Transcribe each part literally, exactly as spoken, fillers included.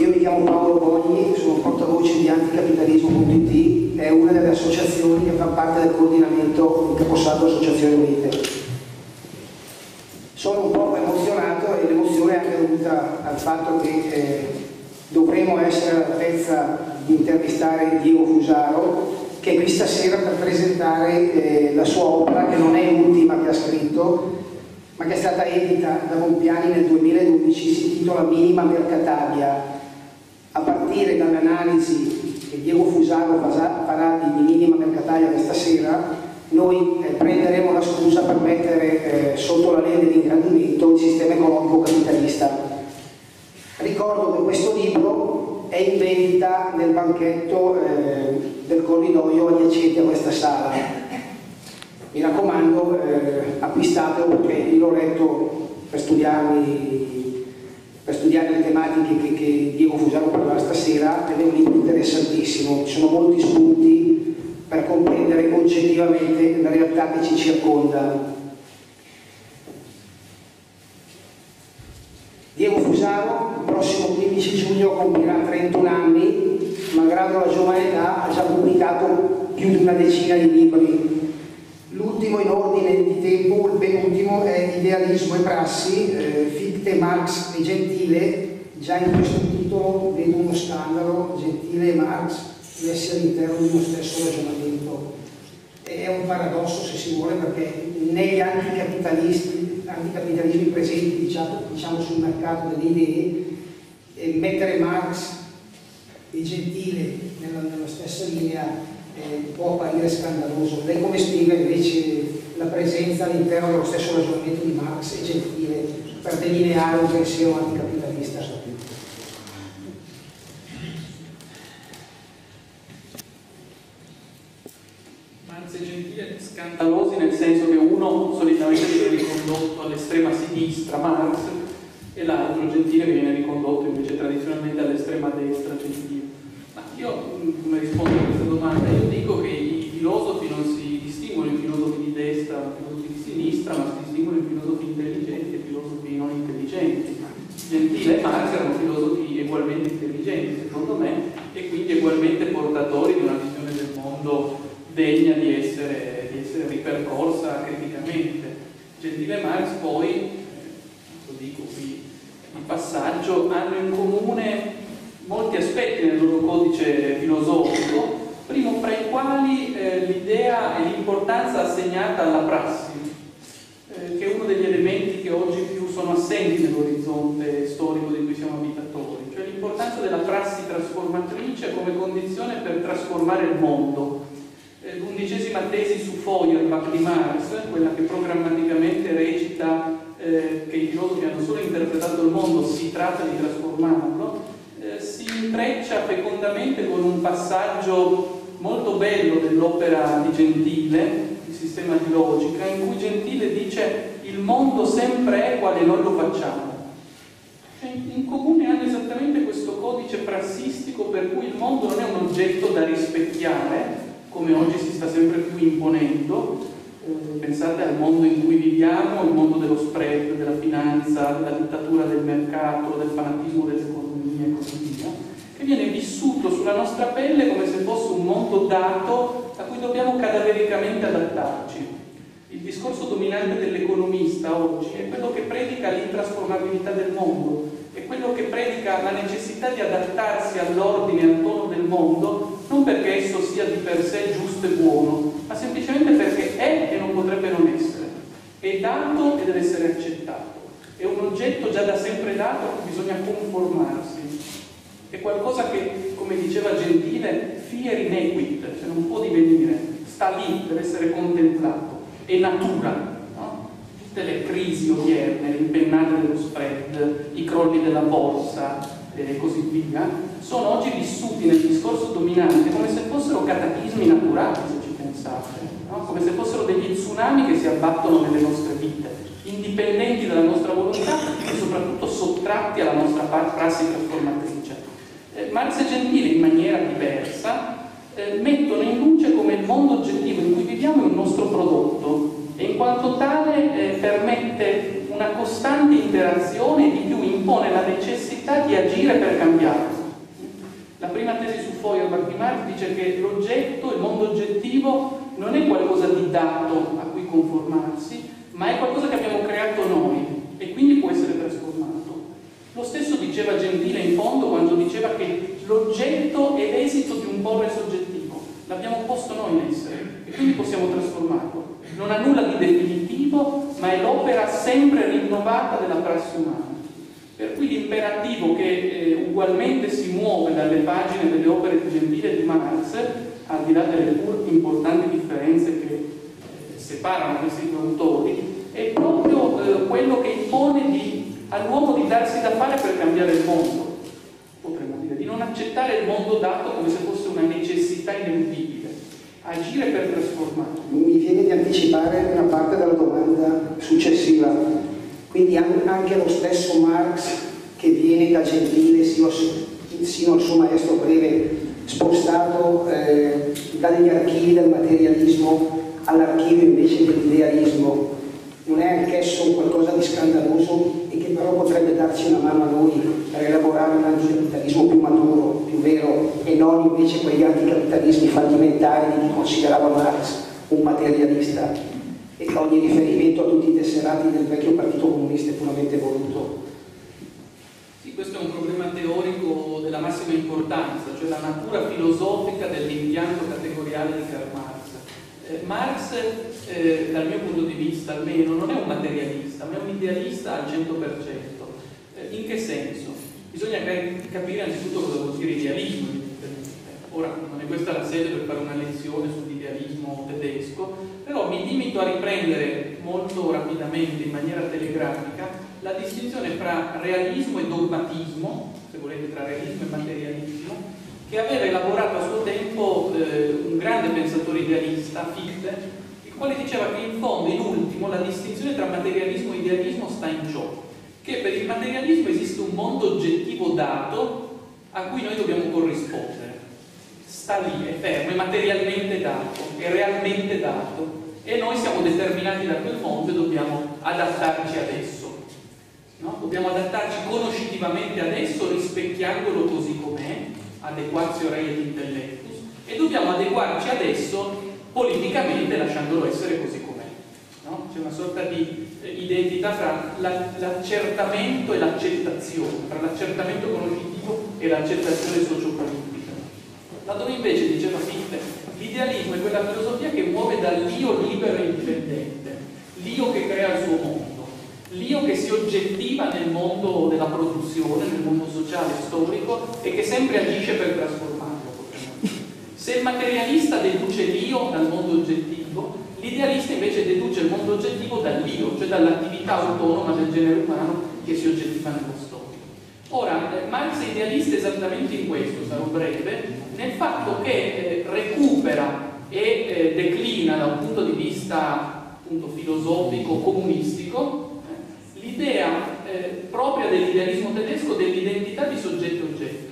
io mi chiamo Paolo Bogni, sono portavoce di anticapitalismo punto it, è una delle associazioni che fa parte del coordinamento del Caposaldo Associazioni Unite. Sono un po' emozionato e l'emozione è anche dovuta al fatto che eh, dovremo essere all'altezza di intervistare Diego Fusaro, che è qui stasera per presentare eh, la sua opera, che non è l'ultima che ha scritto, ma che è stata edita da Bompiani nel duemiladodici, si intitola Minima Mercatalia. A partire dall'analisi che Diego Fusaro farà di Minima Mercatalia questa sera, noi eh, prenderemo la scusa per mettere eh, sotto la lente di ingrandimento il sistema economico capitalista. Ricordo che questo libro è in vendita nel banchetto eh, del corridoio adiacente a questa sala. Mi raccomando, eh, acquistatelo, perché l'ho letto per studiarmi, per studiare le tematiche che, che Diego Fusaro parlerà stasera, ed è un libro interessantissimo. Ci sono molti spunti per comprendere oggettivamente la realtà che ci circonda. Diego Fusaro il prossimo quindici giugno compirà trentuno anni, malgrado la giovane età ha già pubblicato più di una decina di libri. L'ultimo in ordine di tempo, il penultimo, è Idealismo e prassi, eh, Fichte, Marx e Gentile. Già in questo titolo vedo uno scandalo, Gentile e Marx messi all'interno di uno stesso ragionamento. È un paradosso, se si vuole, perché negli anticapitalisti, anticapitalismi presenti diciamo, diciamo sul mercato delle idee, eh, mettere Marx e Gentile nella, nella stessa linea può apparire scandaloso. Lei come spiega invece la presenza all'interno dello stesso ragionamento di Marx e Gentile per delineare un pensiero anticapitalista? Marx e Gentile scandalosi nel senso che uno solitamente viene ricondotto all'estrema sinistra, Marx, e l'altro, Gentile, che viene ricondotto invece tradizionalmente all'estrema destra, Gentile. Ma io come rispondo a questa domanda? Io dico che i filosofi non si distinguono in filosofi di destra, filosofi di sinistra, ma si distinguono in filosofi intelligenti e filosofi non intelligenti. Gentile e Marx erano filosofi ugualmente intelligenti, secondo me, e quindi ugualmente portatori di una visione del mondo degna di essere, di essere ripercorsa criticamente. Gentile e Marx poi, lo dico qui in passaggio, hanno in comune molti aspetti nel loro codice filosofico, primo fra i quali eh, l'idea e l'importanza assegnata alla prassi, eh, che è uno degli elementi che oggi più sono assenti nell'orizzonte storico di cui siamo abitatori, cioè l'importanza della prassi trasformatrice come condizione per trasformare il mondo. Eh, l'undicesima tesi su Feuerbach di Marx, quella che programmaticamente recita eh, che i filosofi hanno solo interpretato il mondo, si tratta di trasformarlo, si intreccia fecondamente con un passaggio molto bello dell'opera di Gentile, il sistema di logica, in cui Gentile dice il mondo sempre è quale noi lo facciamo. Cioè, in comune hanno esattamente questo codice prassistico per cui il mondo non è un oggetto da rispecchiare, come oggi si sta sempre più imponendo. Pensate al mondo in cui viviamo, il mondo dello spread, della finanza, della dittatura del mercato, del fanatismo dell'economia, e così via, che viene vissuto sulla nostra pelle come se fosse un mondo dato a cui dobbiamo cadavericamente adattarci. Il discorso dominante dell'economista oggi è quello che predica l'intrasformabilità del mondo, è quello che predica la necessità di adattarsi all'ordine e al tono del mondo, non perché esso sia di per sé giusto e buono, ma semplicemente perché è e non potrebbe non essere, è dato e deve essere accettato, è un oggetto già da sempre dato a cui bisogna conformarsi. È qualcosa che, come diceva Gentile, fier inequit, cioè non può divenire, sta lì, deve essere contemplato, è natura, no? Tutte le crisi odierne, l'impennata dello spread, i crolli della borsa e così via, sono oggi vissuti nel discorso dominante come se fossero cataclismi naturali, se ci pensate, no? Come se fossero degli tsunami che si abbattono nelle nostre vite, indipendenti dalla nostra volontà e soprattutto sottratti alla nostra prassi trasformatrice. Marx e Gentile, in maniera diversa, eh, mettono in luce come il mondo oggettivo in cui viviamo è un nostro prodotto e in quanto tale eh, permette un una costante iterazione di più impone la necessità di agire per cambiarlo. La prima tesi su Feuerbach di Marx dice che l'oggetto, il mondo oggettivo, non è qualcosa di dato a cui conformarsi, ma è qualcosa che abbiamo creato noi e quindi può essere trasformato. Lo stesso diceva Gentile in fondo quando diceva che l'oggetto è l'esito di un porre soggettivo, l'abbiamo posto noi in essere e quindi possiamo trasformarlo. Non ha nulla di definitivo, ma è l'opera sempre rinnovata della prassi umana. Per cui l'imperativo che eh, ugualmente si muove dalle pagine delle opere di Gentile e di Marx, al di là delle pur importanti differenze che eh, separano questi due autori, è proprio eh, quello che impone di, all'uomo di darsi da fare per cambiare il mondo, potremmo dire, di non accettare il mondo dato come se fosse una necessità ineludibile, agire per trasformarlo. Mi viene di anticipare una parte della domanda successiva, quindi anche lo stesso Marx che viene da Gentile sino al suo maestro Preve, spostato eh, dagli archivi del materialismo all'archivio invece dell'idealismo, non è anch'esso qualcosa di scandaloso e che però potrebbe darci una mano a noi per elaborare un anticapitalismo più maturo, più vero, e non invece quegli anticapitalismi fallimentari di chi considerava Marx un materialista e che ogni riferimento a tutti i tesserati del vecchio partito comunista è puramente voluto. Sì, questo è un problema teorico della massima importanza, cioè la natura filosofica dell'impianto categoriale di Karl Marx. Marx, eh, dal mio punto di vista almeno, non è un materialista, ma è un idealista al cento per cento. Eh, in che senso? Bisogna capire anzitutto cosa vuol dire idealismo. Ora, non è questa la sede per fare una lezione sull'idealismo tedesco, però mi limito a riprendere molto rapidamente, in maniera telegrafica, la distinzione tra realismo e dogmatismo, se volete, tra realismo e materialismo, che aveva elaborato a suo tempo eh, un grande pensatore idealista, Fichte, il quale diceva che in fondo, in ultimo, la distinzione tra materialismo e idealismo sta in ciò che per il materialismo esiste un mondo oggettivo dato a cui noi dobbiamo corrispondere, sta lì, è fermo, è materialmente dato, è realmente dato e noi siamo determinati da quel mondo e dobbiamo adattarci ad esso, no? Dobbiamo adattarci conoscitivamente ad esso rispecchiandolo così com'è, adequatio rei intellectus, e dobbiamo adeguarci adesso politicamente lasciandolo essere così com'è, no? C'è una sorta di identità fra l'accertamento e l'accettazione, tra l'accertamento conoscitivo e l'accettazione sociopolitica, laddove invece, diceva Fichte, l'idealismo è quella filosofia che muove dall'io libero e indipendente, l'io che crea il suo mondo, l'io che si oggettiva nel mondo della produzione, nel mondo sociale e storico e che sempre agisce per trasformarlo. Se il materialista deduce l'io dal mondo oggettivo, l'idealista invece deduce il mondo oggettivo dall'io, cioè dall'attività autonoma del genere umano che si oggettiva nello storico. Ora, Marx è idealista esattamente in questo, sarò breve, nel fatto che eh, recupera e eh, declina da un punto di vista appunto filosofico, comunistico, l'idea eh, propria dell'idealismo tedesco dell'identità di soggetto-oggetto.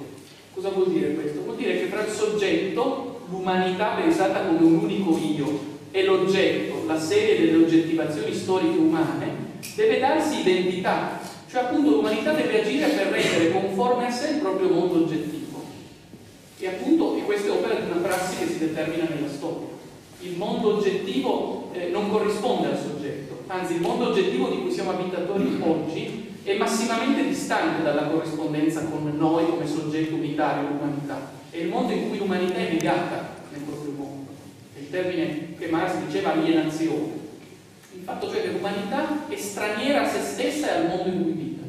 Cosa vuol dire questo? Vuol dire che tra il soggetto, l'umanità pensata come un unico io, e l'oggetto, la serie delle oggettivazioni storiche umane, deve darsi identità, cioè appunto l'umanità deve agire per rendere conforme a sé il proprio mondo oggettivo. E appunto, e questa è opera di una prassi che si determina nella storia. Il mondo oggettivo eh, non corrisponde al soggetto, anzi il mondo oggettivo di cui siamo abitatori oggi è massimamente distante dalla corrispondenza con noi come soggetto unitario, l'umanità. È il mondo in cui l'umanità è negata nel proprio mondo. È il termine che Marx diceva alienazione. Il fatto cioè che l'umanità è straniera a se stessa e al mondo in cui vive.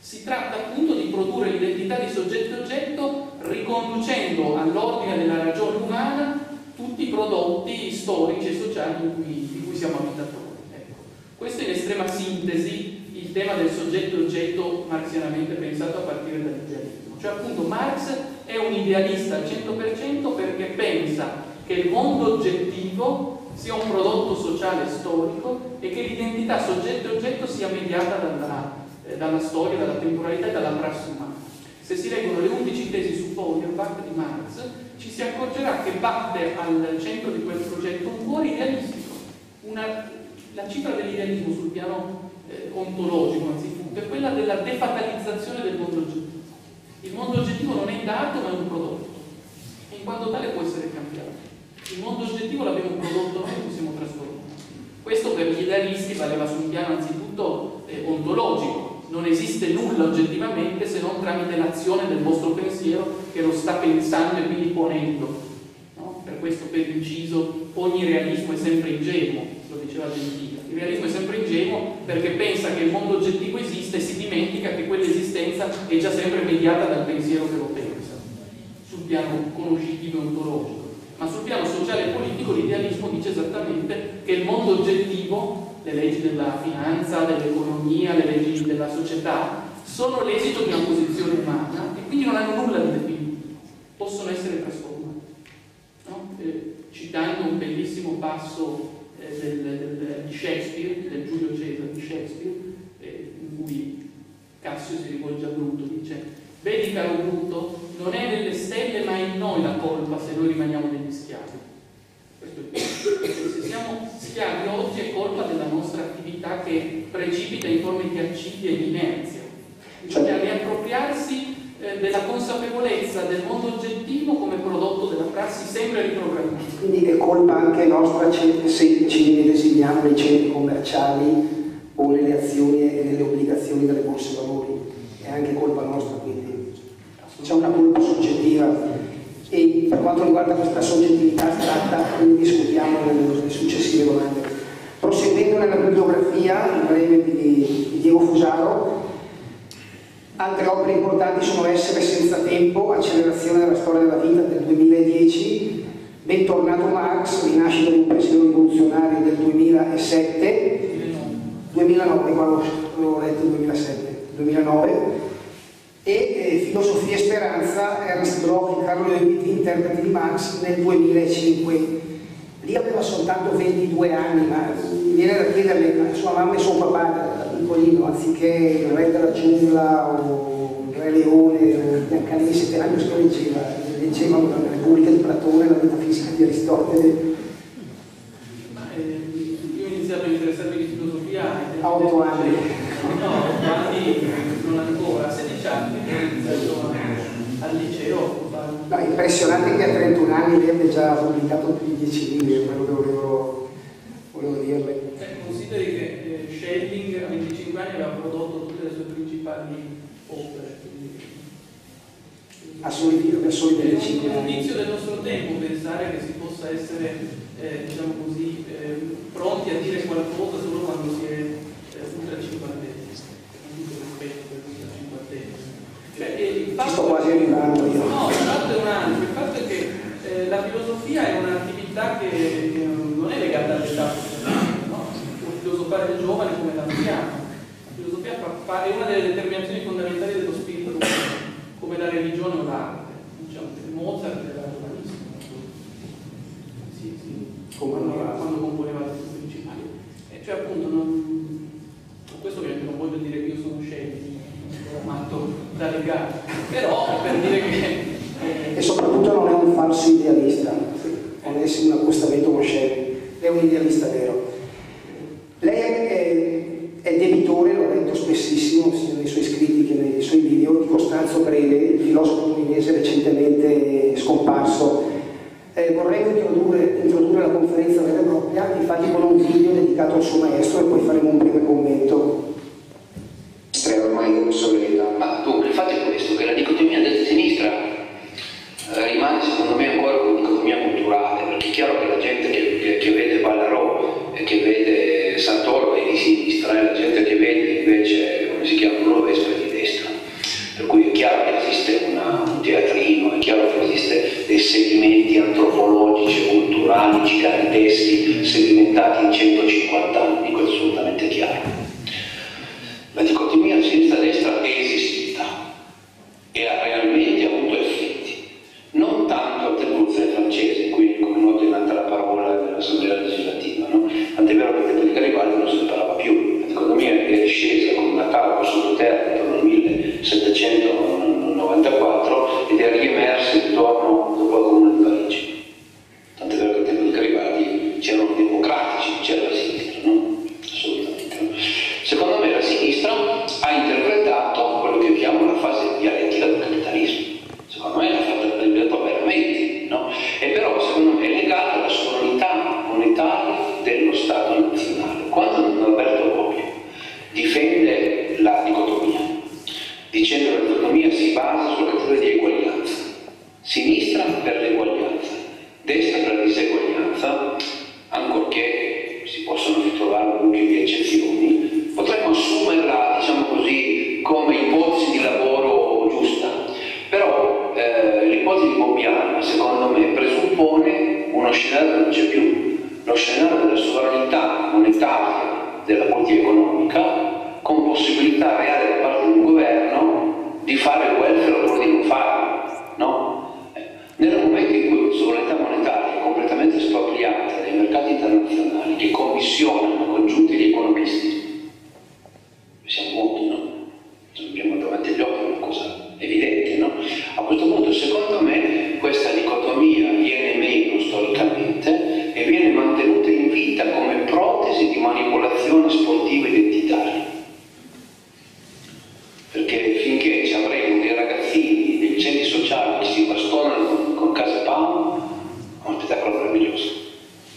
Si tratta appunto di produrre l'identità di soggetto-oggetto riconducendo all'ordine della ragione umana tutti i prodotti storici e sociali in cui, di cui siamo abitatori. Ecco. Questo è in estrema sintesi il tema del soggetto-oggetto marxianamente pensato a partire dall'idealismo. Cioè appunto Marx è un idealista al cento per cento perché pensa che il mondo oggettivo sia un prodotto sociale e storico e che l'identità soggetto-oggetto sia mediata dalla, eh, dalla storia, dalla temporalità e dalla prassi umana. Se si leggono le undici tesi su Feuerbach di Marx, ci si accorgerà che batte al centro di quel progetto un cuore idealistico, una, la cifra dell'idealismo sul piano eh, ontologico anzitutto è quella della defatalizzazione del mondo oggettivo. Il mondo oggettivo non è dato ma è un prodotto, e in quanto tale può essere cambiato. Il mondo oggettivo l'abbiamo prodotto noi e possiamo trasformare. Questo per gli idealisti valeva su un piano anzitutto eh, ontologico. Non esiste nulla oggettivamente se non tramite l'azione del vostro pensiero che lo sta pensando e quindi ponendo, no? Per questo, per inciso, ogni realismo è sempre ingenuo, lo diceva Gentile. Il realismo è sempre ingenuo perché pensa che il mondo oggettivo esiste e si dimentica che quell'esistenza è già sempre mediata dal pensiero che lo pensa, sul piano conoscitivo e ontologico. Ma sul piano sociale e politico l'idealismo dice esattamente che il mondo oggettivo, le leggi della finanza, dell'economia, le leggi della società, sono l'esito di una posizione umana e quindi non hanno nulla di definito, possono essere trasformati. No? Eh, citando un bellissimo passo eh, del, del, di Shakespeare, del Giulio Cesare di Shakespeare, eh, in cui Cassio si rivolge a Bruto, dice: vedi caro Bruto, non è nelle stelle ma in noi la colpa se noi rimaniamo degli schiavi. Questo è il se siamo schiavi oggi è colpa della nostra attività che precipita in forme di accidia e di inerzia. Bisogna riappropriarsi eh, della consapevolezza del mondo oggettivo come prodotto della prassi sempre riprogrammata. Quindi è colpa anche nostra se ci viene designato nei centri commerciali o nelle azioni e nelle obbligazioni delle borse valori. È anche colpa nostra, quindi c'è una colpa soggettiva, e per quanto riguarda questa soggettività tratta, ne discutiamo nelle successive domande. Proseguendo nella bibliografia in breve di Diego Fusaro, altre opere importanti sono Essere senza tempo, Accelerazione della storia della vita del duemiladieci, Bentornato Marx, Rinascita di un pensiero rivoluzionario del duemilasette, duemilanove, qua l'ho letto, duemilasette, duemilanove, e eh, Filosofia e Speranza, Ernst Bloch e Carlo Levitt, interpreti di Marx, nel duemilacinque. Lì aveva soltanto ventidue anni, ma mi viene da chiederle a sua mamma e suo papà da piccolino, anziché Il Re della Giungla o Il Re Leone, il Biancaneve di sette anni, cosa leggeva? Leggevano la Repubblica di Platone, la metafisica di Aristotele. Ma, eh, io ho iniziato a interessarmi di filosofia a otto anni. No, quasi. Ancora sedici anni al liceo. No, impressionante che a trentuno anni lei abbia già pubblicato più di dieci libri, quello che volevo, volevo dirle. Eh, consideri che eh, Schelling a venticinque anni aveva prodotto tutte le sue principali opere. Assolutamente, assolutamente. È un inizio del nostro tempo pensare che si possa essere, eh, diciamo così, eh, pronti a dire qualcosa solo quando si è ultracinquantenni. Ci sto quasi arrivando io. No, il fatto è un altro, il fatto è che eh, la filosofia è un'attività che, che non è legata all'età, no? Filosofare del giovane come l'anziano. La filosofia fa, fa, è una delle determinazioni fondamentali dello spirito umano, come la religione o l'arte. Diciamo, Mozart era giovanissimo. Sì, sì. Come allora, quando componeva le sue principali. Eh, cioè appunto, non, questo ovviamente non voglio dire che io sono scettico, matto da legare, però per dire che eh, e soprattutto non è un falso idealista, non è un accostamento con Schelling, è un idealista vero. Lei è, è, è debitore, l'ho detto spessissimo sia nei suoi scritti che nei suoi video, di Costanzo Preve, il filosofo torinese recentemente scomparso. Eh, vorrei introdurre, introdurre la conferenza vera e propria, infatti con un video dedicato al suo maestro, e poi faremo un breve commento. Ormai come solita. Ma dunque il fatto è questo, che la dicotomia destra-sinistra eh, rimane secondo me ancora una dicotomia culturale, perché è chiaro che la gente che, che, che vede Ballarò e che vede Santoro è di sinistra, e la gente che vede invece, come si chiama, Novespa è di destra, per cui è chiaro che esiste una, un teatrino, è chiaro che esiste dei sedimenti antropologici, culturali, giganteschi, sedimentati in centocinquanta anni, questo è assolutamente chiaro. La dicotomia sinistra-destra è esistita e ha realmente avuto effetti, non tanto a rivoluzione francese, qui come noto è nata la parola dell'assemblea legislativa, no? Tant'è vero che dopo di Garibaldi non se ne parlava più, la dicotomia è scesa con una cava sottoterra intorno al millesettecentonovantaquattro ed è riemersa intorno dopo la Comune di Parigi. Tant'è vero che dopo di Garibaldi c'erano democratici, c'era la sinistra. eh, l'ipotesi di Bompiani, secondo me, presuppone uno scenario che non c'è più, lo scenario della sovranità monetaria della politica economica con possibilità reale da parte di un governo di fare il welfare oppure di non farlo, no? Nel momento in cui la sovranità monetaria è completamente espropriata dai mercati internazionali che commissionano congiunti gli economisti, siamo molti, no? Abbiamo davanti agli occhi una cosa evidente, no? A questo punto, secondo me, questa dicotomia viene meno storicamente e viene mantenuta in vita come protesi di manipolazione sportiva identitaria. Perché finché ci avremo dei ragazzini dei centri sociali che si bastonano con, con Casa Pound, è uno spettacolo meraviglioso,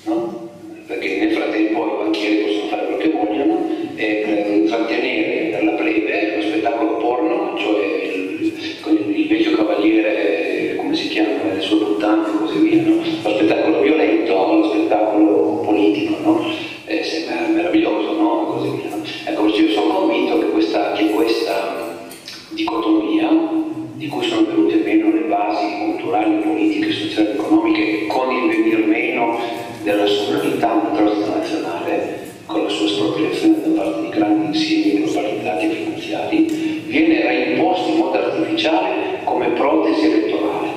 no? Perché nel frattempo i banchieri possono fare quello che vogliono e trattenere per la plebe lo spettacolo porno, cioè il, il vecchio cavaliere, come si chiama, le sue puttane e così via, no? Lo spettacolo violento, lo spettacolo politico, no? E sembra meraviglioso, no? E così via, no? Ecco, io sono convinto che questa, che questa dicotomia, di cui sono venute meno le basi culturali, politiche, sociali e economiche, con il venir meno della sovranità transnazionale, con la sua espropriazione da parte di grandi insiemi globalizzati e finanziari, viene reimposto in modo artificiale come protesi elettorale,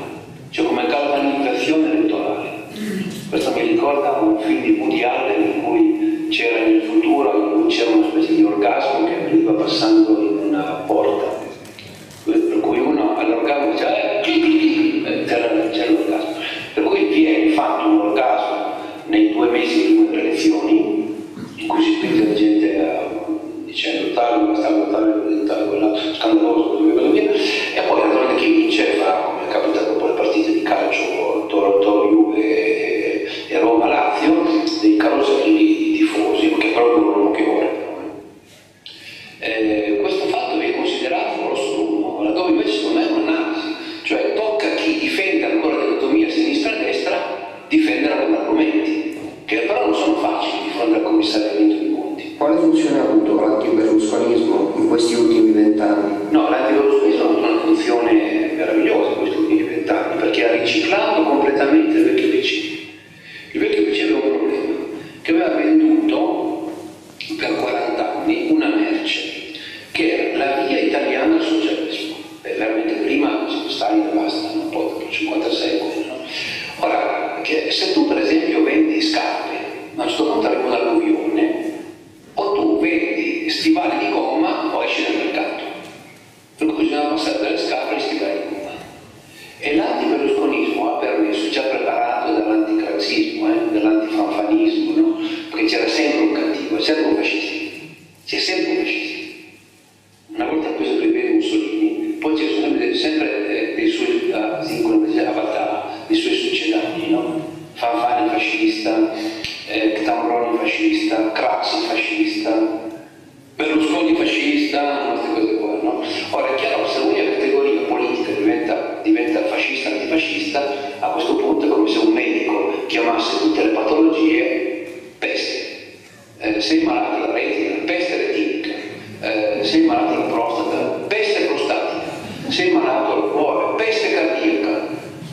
cioè come galvanizzazione elettorale. Questo mi ricorda un film di Woody Allen in cui c'era nel futuro, in cui c'era una specie di orgasmo che veniva passando in una porta, per cui uno all'orgasmo c'era, c'era l'orgasmo, per cui viene fatto un orgasmo nei due mesi prima delle elezioni, in cui si spinge la gente a, dicendo tale, bastante tale, tale, quella, scandaloso, così via, così via, e poi naturalmente chi vince fa, come è capitato dopo le partite di calcio, Toro, Toro Juve e, e Roma Lazio, dei caroselli di tifosi, che però durano poche ore. Eh, questo fatto viene considerato un grosso rumore, laddove invece secondo me è un'analisi, cioè tocca a chi difende ancora la dicotomia sinistra-destra difendere con argomenti che però non sono facili di fronte al commissariamento di Monti. Quale funzione ha avuto l'antiberlusconismo in questi ultimi vent'anni? No, l'antiberlusconismo ha avuto una funzione meravigliosa in questi ultimi vent'anni, perché ha riciclato completamente il vecchio P C. Il vecchio P C aveva un problema, che aveva venduto per quaranta anni una merce, che era la via italiana al socialismo. E veramente prima Stalin basta, no? Poi dopo cinquantasei anni, no? Ora, che se tu per esempio vendi scarpe, ma a questo punto arrivo dall'alluvione, o tu vendi stivali di gomma o esci dal mercato, per cui bisogna passare dalle scarpe agli stivali di gomma. E l'antiberlusconismo ha permesso, già preparato dall'anticraxismo, eh, dall'antifanfanismo, no? Perché c'era sempre un cattivo, c'era sempre un fascista, c'è sempre un fascista. Una volta preso per i Mussolini, poi ci sono sempre eh, dei suoi avatar, dei suoi succedani, no? Fanfani fascista, eh, Tambroni fascista, Craxi fascista, Berlusconi fascista, queste cose qua, no? Ora è chiaro, se una categoria politica diventa, diventa fascista, antifascista, a questo punto è come se un medico chiamasse tutte le patologie peste. Eh, sei malato la retina, peste retinica, eh, sei malato la prostata, peste prostatica, sei malato al cuore, peste cardiaca.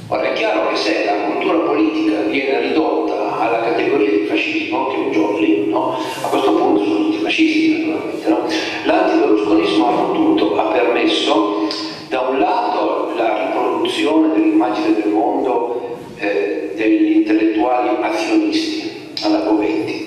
Ora è chiaro che se la cultura politica viene ridotta alla categoria di fascismo, che è un giorno, no? A questo punto sono tutti fascisti naturalmente, no? L'antiberlusconismo ha potuto, ha permesso da un lato la riproduzione dell'immagine del mondo eh, degli intellettuali azionisti alla Govetti,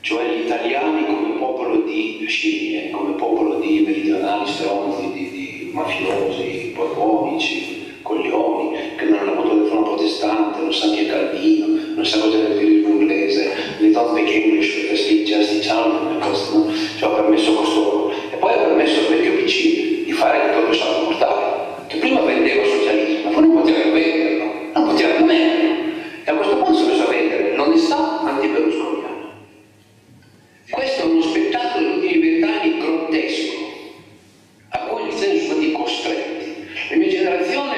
cioè gli italiani come popolo di scimmie, come popolo di meridionali, stronzi, di, di mafiosi, borbonici, coglioni, che non hanno avuto il fondo protestante, non sa chi è Calvino, non sa cosa è il turismo inglese, le don't speak English, just Italian, questo, cioè ha permesso questo. E poi ha permesso al vecchio P C di fare il proprio salto mortale, che prima vendeva il socialismo, ma poi non poteva venderlo, non poteva venderlo. E a questo punto si è messo a vendere l'onestà antiberlusconiana. Questo è uno spettacolo degli ultimi vent'anni grottesco, a cui il senso di costretti. La mia generazione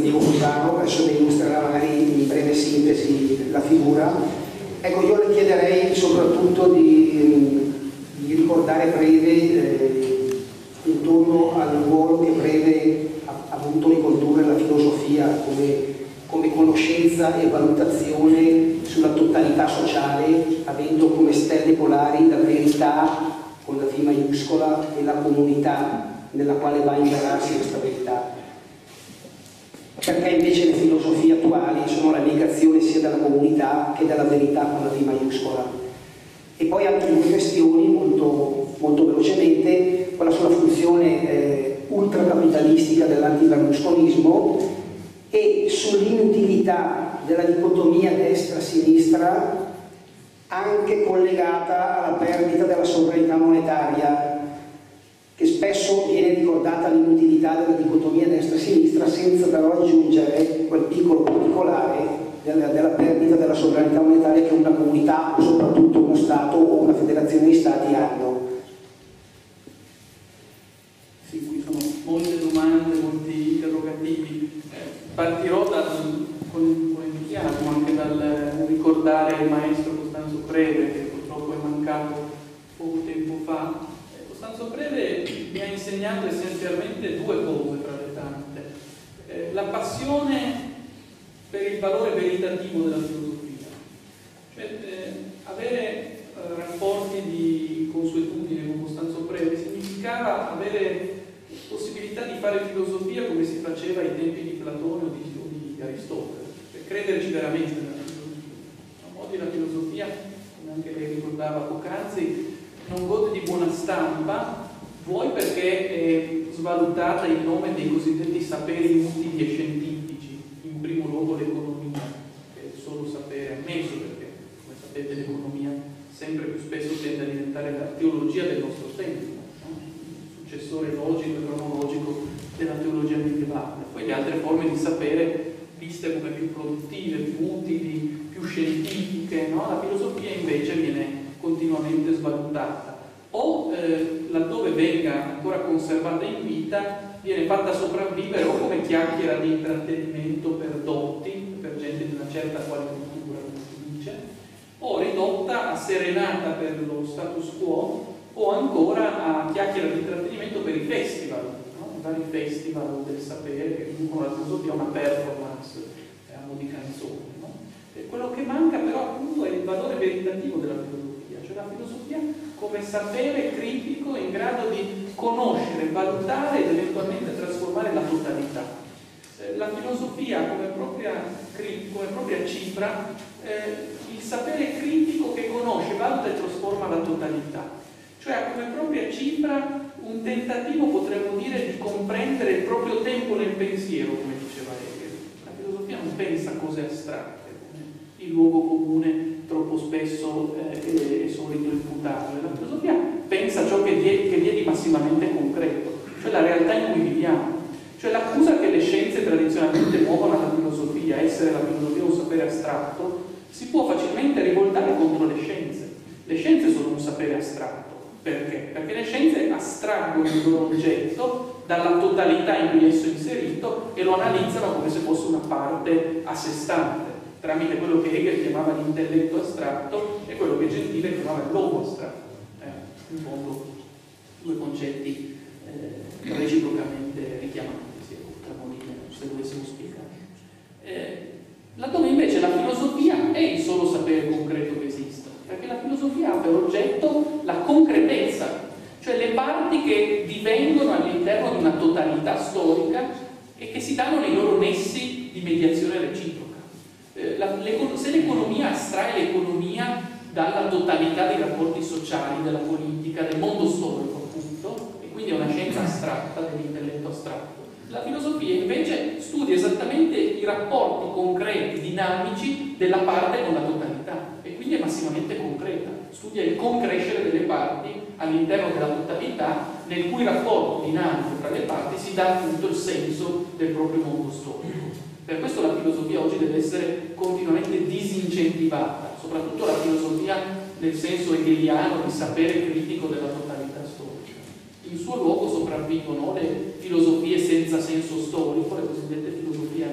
Diego Fusaro, adesso ne illustrerà magari in breve sintesi la figura. Ecco, io le chiederei soprattutto di, di ricordare Preve eh, intorno al ruolo che Preve ha, ha voluto ricondurre alla filosofia come, come conoscenza e valutazione sulla totalità sociale, avendo come stelle polari la verità con la V maiuscola e la comunità nella quale va a impararsi questa verità. Perché invece le filosofie attuali sono la negazione sia della comunità che della verità con la V maiuscola. E poi altre due questioni, molto, molto velocemente, quella sulla funzione eh, ultracapitalistica dell'antiberlusconismo e sull'inutilità della dicotomia destra-sinistra anche collegata alla perdita della sovranità monetaria, che spesso viene ricordata l'inutilità della dicotomia destra-sinistra senza però aggiungere quel piccolo particolare della, della perdita della sovranità monetaria che una comunità, o soprattutto uno Stato o una federazione di Stati hanno. Sì, qui sono molte domande, molti interrogativi. Partirò dal, con, con il chiasmo, anche dal ricordare il maestro Costanzo Preve, che purtroppo è mancato poco tempo fa. Costanzo Preve mi ha insegnato essenzialmente due cose tra le tante. Eh, la passione per il valore veritativo della filosofia, cioè eh, avere eh, rapporti di consuetudine con Costanzo Preve significava avere possibilità di fare filosofia come si faceva ai tempi di Platone o di, o di Aristotele, cioè crederci veramente nella filosofia. Oggi la filosofia, come anche lei ricordava poc'anzi, non gode di buona stampa, vuoi perché è svalutata in nome dei cosiddetti saperi utili e scientifici, in primo luogo l'economia, che è solo sapere ammesso, perché come sapete l'economia sempre più spesso tende a diventare la teologia del nostro tempo, no? Successore logico e cronologico della teologia medievale. Poi le altre forme di sapere viste come più produttive, più utili, più scientifiche, no? La filosofia invece viene continuamente svalutata, o eh, laddove venga ancora conservata in vita viene fatta sopravvivere o come chiacchiera di intrattenimento per dotti, per gente di una certa quale cultura, come si dice, o ridotta a serenata per lo status quo, o ancora a chiacchiera di intrattenimento per i festival, no? I vari festival del sapere che vincono la filosofia a una performance, eh, hanno di canzoni, no? E quello che manca però appunto è il valore veritativo della filosofia, la filosofia come sapere critico in grado di conoscere, valutare ed eventualmente trasformare la totalità. La filosofia come propria, come propria cifra, eh, il sapere critico che conosce, valuta e trasforma la totalità. Cioè come propria cifra un tentativo, potremmo dire, di comprendere il proprio tempo nel pensiero, come diceva Hegel. La filosofia non pensa a cose astratte, il luogo comune troppo spesso eh, è solito imputarlo. La filosofia pensa a ciò che vi è di massimamente concreto, cioè la realtà in cui viviamo. Cioè l'accusa che le scienze tradizionalmente muovono alla filosofia, essere la filosofia un sapere astratto, si può facilmente rivoltare contro le scienze. Le scienze sono un sapere astratto. Perché? Perché le scienze astraggono il loro oggetto dalla totalità in cui esso è inserito e lo analizzano come se fosse una parte a sé stante, tramite quello che Hegel chiamava l'intelletto astratto e quello che Gentile chiamava il logo astratto. Eh, in fondo due concetti eh, reciprocamente richiamanti, se, se dovessimo spiegare. Eh, laddove invece la filosofia è il solo sapere concreto che esista, perché la filosofia ha per oggetto la concretezza, cioè le parti che divengono all'interno di una totalità storica e che si danno nei loro nessi di mediazione reciproca. La, le, se l'economia astrae l'economia dalla totalità dei rapporti sociali, della politica, del mondo storico appunto, e quindi è una scienza astratta, dell'intelletto astratto, la filosofia invece studia esattamente i rapporti concreti, dinamici della parte con la totalità, e quindi è massimamente concreta, studia il concrescere delle parti all'interno della totalità, nel cui rapporto dinamico tra le parti si dà appunto il senso del proprio mondo storico. Per questo la filosofia oggi deve essere continuamente disincentivata, soprattutto la filosofia nel senso hegeliano di sapere critico della totalità storica. In suo luogo sopravvivono le filosofie senza senso storico, le cosiddette filosofie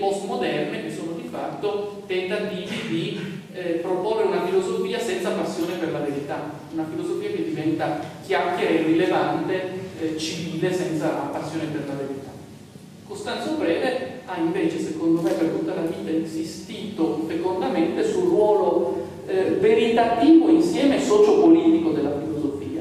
postmoderne, che sono di fatto tentativi di eh, proporre una filosofia senza passione per la verità, una filosofia che diventa chiacchiera irrilevante, eh, civile, senza passione per la verità. Costanzo Preve ha invece, secondo me, per tutta la vita insistito fecondamente sul ruolo eh, veritativo insieme sociopolitico della filosofia.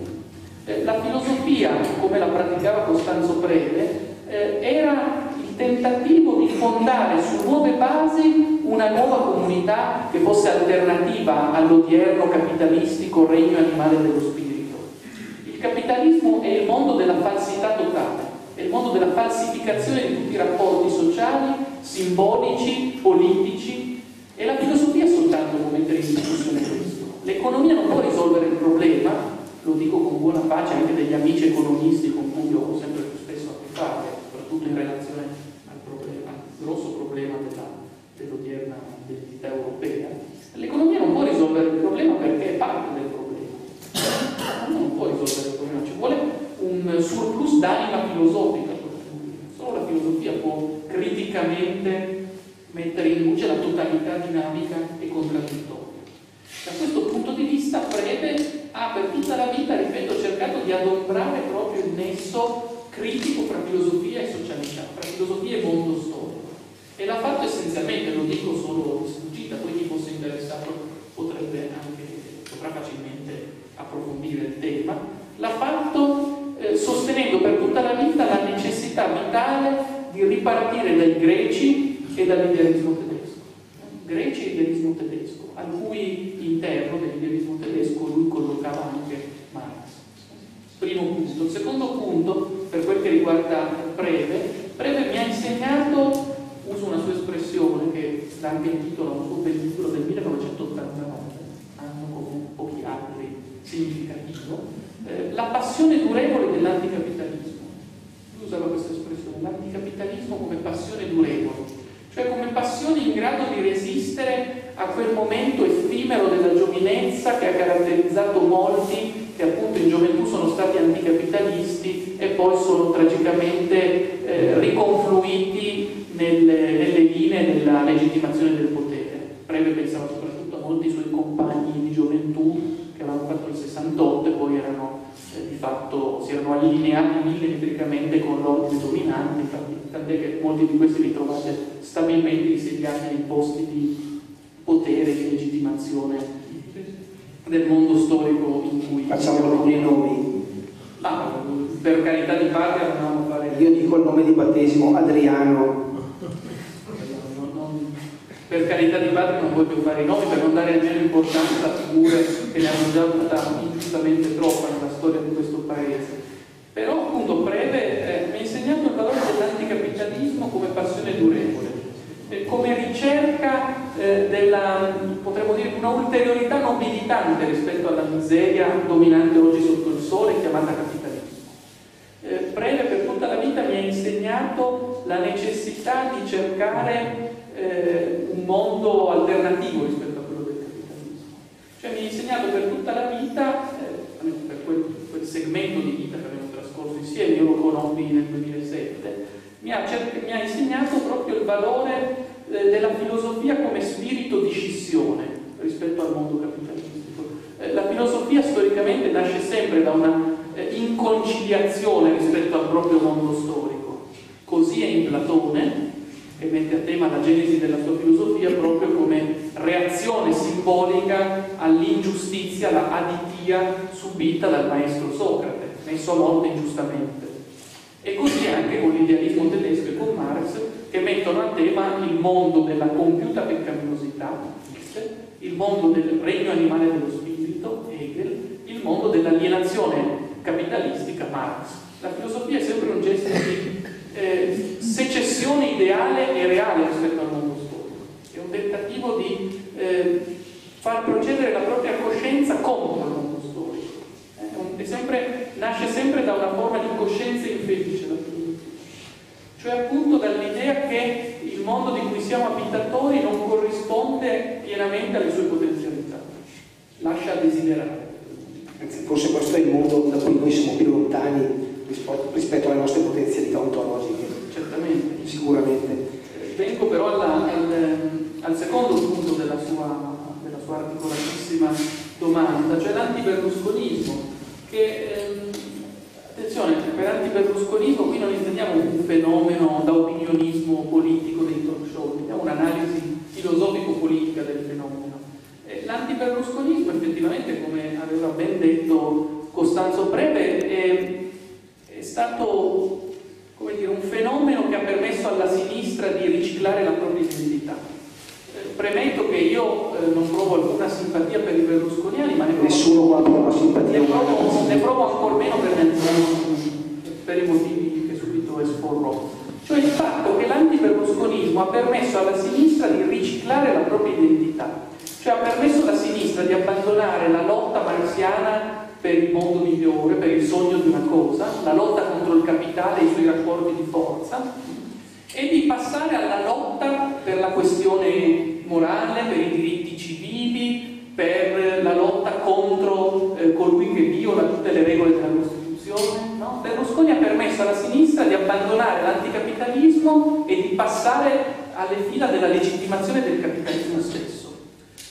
Eh, la filosofia, come la praticava Costanzo Preve, eh, era il tentativo di fondare su nuove basi una nuova comunità che fosse alternativa all'odierno capitalistico regno animale dello spirito. Il capitalismo è il mondo della falsità totale, è il mondo della falsificazione di tutti i rapporti sociali, simbolici, politici, e la filosofia è soltanto può mettere in discussione questo. L'economia non può risolvere il problema, lo dico con buona pace anche degli amici economisti con cui io ho sempre più spesso a che fare, soprattutto in relazione al problema, al grosso problema dell'odierna dell'identità europea. L'economia non può risolvere il problema perché è parte del problema, l'economia non può risolvere il problema, ci vuole un surplus d'anima filosofica. Solo la filosofia può criticamente mettere in luce la totalità dinamica e contraddittoria. Da questo punto di vista Preve ha per tutta la vita, ripeto, cercato di adombrare proprio il nesso critico fra filosofia e socialità, fra filosofia e mondo storico, e l'ha fatto essenzialmente, lo dico solo di sfuggita, poi chi fosse interessato potrebbe anche, potrà facilmente approfondire il tema, l'ha fatto sostenendo per tutta la vita la necessità vitale di ripartire dai greci e dall'idealismo tedesco. Greci e idealismo tedesco, al cui interno dell'idealismo tedesco lui collocava anche Marx. Primo punto. Il secondo punto, per quel che riguarda Preve, Preve mi ha insegnato, uso una sua espressione che dà anche il titolo a un suo bellissimo del millenovecentottantanove, anno come pochi altri significativo, la passione durevole dell'anticapitalismo. Lui usava questa espressione, l'anticapitalismo come passione durevole, cioè come passione in grado di resistere a quel momento effimero della giovinezza che ha caratterizzato molti che appunto in gioventù sono stati anticapitalisti e poi sono tragicamente eh, riconfluiti nelle, nelle linee della legittimazione del potere. Preve pensava soprattutto a molti suoi compagni di gioventù che avevano fatto il sessantotto e poi erano eh, di fatto, si erano allineati millimetricamente con l'ordine dominante, tant'è che molti di questi li trovate stabilmente insediati nei posti di potere e di legittimazione del mondo storico in cui facciamo dei nomi. Ma per carità di parte non fare. Io dico il nome di battesimo, Adriano. Per carità di padre non voglio fare i nomi per non dare almeno importanza a figure che ne hanno già data ingiustamente troppa nella storia di questo paese. Però appunto Preve eh, mi ha insegnato il valore dell'anticapitalismo come passione durevole, eh, come ricerca eh, della, potremmo dire, una ulteriorità non militante rispetto alla miseria dominante oggi sotto il sole chiamata capitalismo. Eh, Preve per tutta la vita mi ha insegnato la necessità di cercare Eh, un mondo alternativo rispetto a quello del capitalismo, cioè mi ha insegnato per tutta la vita, eh, per quel, quel segmento di vita che abbiamo trascorso insieme, io lo conobbi nel duemilasette, mi ha, mi ha insegnato proprio il valore eh, della filosofia come spirito di scissione rispetto al mondo capitalistico. Eh, la filosofia storicamente nasce sempre da una eh, inconciliazione rispetto al proprio mondo storico, così è in Platone, che mette a tema la genesi della sua filosofia proprio come reazione simbolica all'ingiustizia, alla aditia subita dal maestro Socrate, messo a morte ingiustamente. E così anche con l'idealismo tedesco e con Marx, che mettono a tema il mondo della compiuta peccaminosità, il mondo del regno animale dello spirito, Hegel, il mondo dell'alienazione capitalistica, Marx. La filosofia è sempre un gesto di Eh, secessione ideale e reale rispetto al mondo storico, è un tentativo di eh, far procedere la propria coscienza contro il mondo storico, eh, un, è sempre, nasce sempre da una forma di coscienza infelice, cioè appunto dall'idea che il mondo di cui siamo abitatori non corrisponde pienamente alle sue potenzialità, lascia a desiderare. Anzi, forse questo è il mondo da cui noi siamo più lontani rispetto alle nostre potenzialità ontologiche. Certamente. Sicuramente. vengo però alla, al, al secondo punto della sua, della sua articolatissima domanda, cioè l'antiberlusconismo, che ehm, attenzione, per antiberlusconismo qui non intendiamo un fenomeno da opinionismo politico dei talk show, intendiamo un'analisi filosofico-politica del fenomeno. Eh, l'antiberlusconismo effettivamente, come aveva ben detto Costanzo Preve, è, è stato, come dire, un fenomeno che ha permesso alla sinistra di riciclare la propria identità. Eh, premetto che io eh, non provo alcuna simpatia per i berlusconiani, ma ne provo, nessuno qua prova simpatia, ne provo, ne provo ancora meno per, per i motivi che subito esporrò. Cioè il fatto che l'antiberlusconismo ha permesso alla sinistra di riciclare la propria identità, cioè ha permesso alla sinistra di abbandonare la lotta marxiana per il mondo migliore, per il sogno di una cosa, la lotta contro il capitale e i suoi rapporti di forza, e di passare alla lotta per la questione morale, per i diritti civili, per la lotta contro eh, colui che viola tutte le regole della Costituzione. No? Berlusconi ha permesso alla sinistra di abbandonare l'anticapitalismo e di passare alle fila della legittimazione del capitalismo stesso.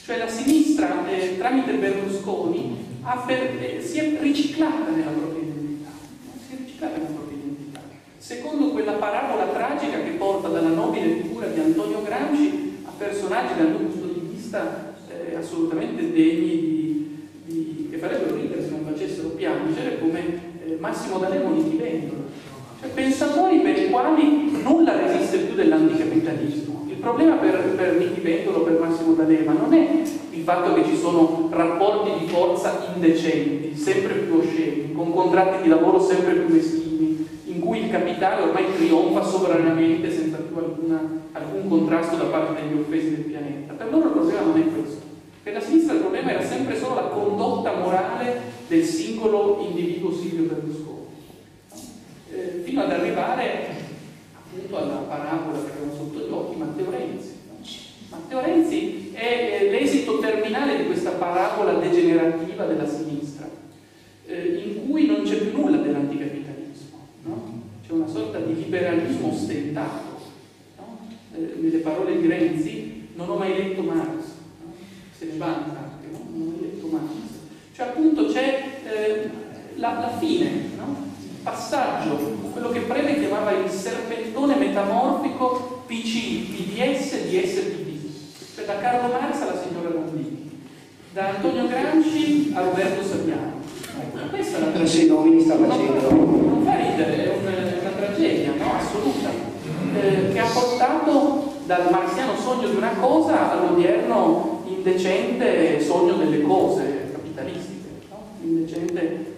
Cioè la sinistra, eh, tramite Berlusconi, Ha per, eh, si è riciclata nella propria identità, si è riciclata nella propria identità, secondo quella parabola tragica che porta dalla nobile figura di Antonio Gramsci a personaggi dal mio punto di vista eh, assolutamente degni di, di, che farebbero ridere se non facessero piangere, come eh, Massimo D'Alema di Vendola, cioè pensatori per i quali nulla resiste più dell'anticapitalismo. Il problema per, per Nichi Ventolo, per Massimo D'Alema, non è il fatto che ci sono rapporti di forza indecenti, sempre più osceni, con contratti di lavoro sempre più meschini, in cui il capitale ormai trionfa sovranamente senza più alcuna, alcun contrasto da parte degli offesi del pianeta. Per loro il problema non è questo. Per la sinistra il problema era sempre solo la condotta morale del singolo individuo Silvio Berlusconi, eh, fino ad arrivare appunto alla parabola che abbiamo sotto gli occhi, Matteo Renzi. Matteo Renzi è l'esito terminale di questa parabola degenerativa della sinistra, eh, in cui non c'è più nulla dell'anticapitalismo, no? C'è una sorta di liberalismo ostentato, no? Eh, nelle parole di Renzi non ho mai letto Marx, no? Se ne vanta anche, no? Non ho mai letto Marx, cioè appunto c'è eh, la, la fine, no? Passaggio, quello che Preve chiamava il serpentone metamorfico P C, P D S, D S P D, cioè da Carlo Marx alla signora Landini, da Antonio Gramsci a Roberto Saviano. Ecco, questa è una sì, tragedia, non fa ridere, è una, una tragedia, no? Assoluta, eh, che ha portato dal marxiano sogno di una cosa all'odierno indecente sogno delle cose capitalistiche, no? Indecente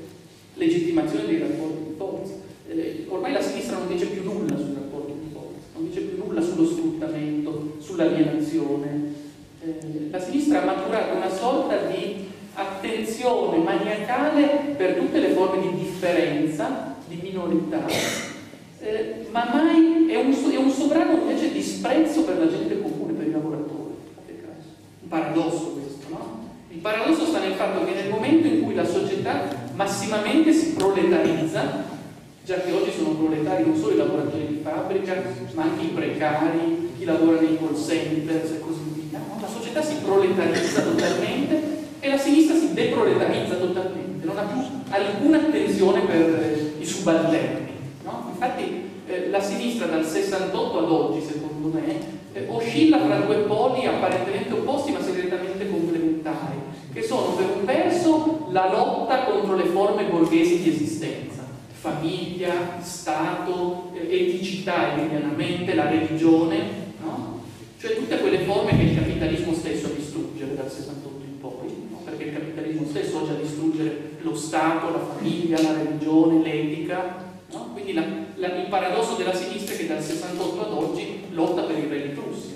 legittimazione dei rapporti di forza. Eh, ormai la sinistra non dice più nulla sui rapporti di forza, non dice più nulla sullo sfruttamento, sull'alienazione. Eh, la sinistra ha maturato una sorta di attenzione maniacale per tutte le forme di differenza, di minorità, eh, ma mai è un, è un sovrano invece disprezzo per la gente comune, per i lavoratori. Un paradosso questo, no? Il paradosso sta nel fatto che nel momento in cui la società massimamente si proletarizza, già che oggi sono proletari non solo i lavoratori di fabbrica, ma anche i precari, chi lavora nei call centers e così via. La società si proletarizza totalmente e la sinistra si deproletarizza totalmente, non ha più alcuna attenzione per i subalterni, no? Infatti eh, la sinistra dal sessantotto ad oggi, secondo me, eh, oscilla fra due poli apparentemente opposti ma segretamente complementari, che sono per un verso la lotta contro le forme borghesi di esistenza, famiglia, Stato, eticità medianamente, la religione, no? Cioè tutte quelle forme che il capitalismo stesso distrugge dal sessantotto in poi, no? Perché il capitalismo stesso oggi a distruggere lo Stato, la famiglia, la religione, l'etica, no? Quindi la, la, il paradosso della sinistra è che dal sessantotto ad oggi lotta per il re di Prussia,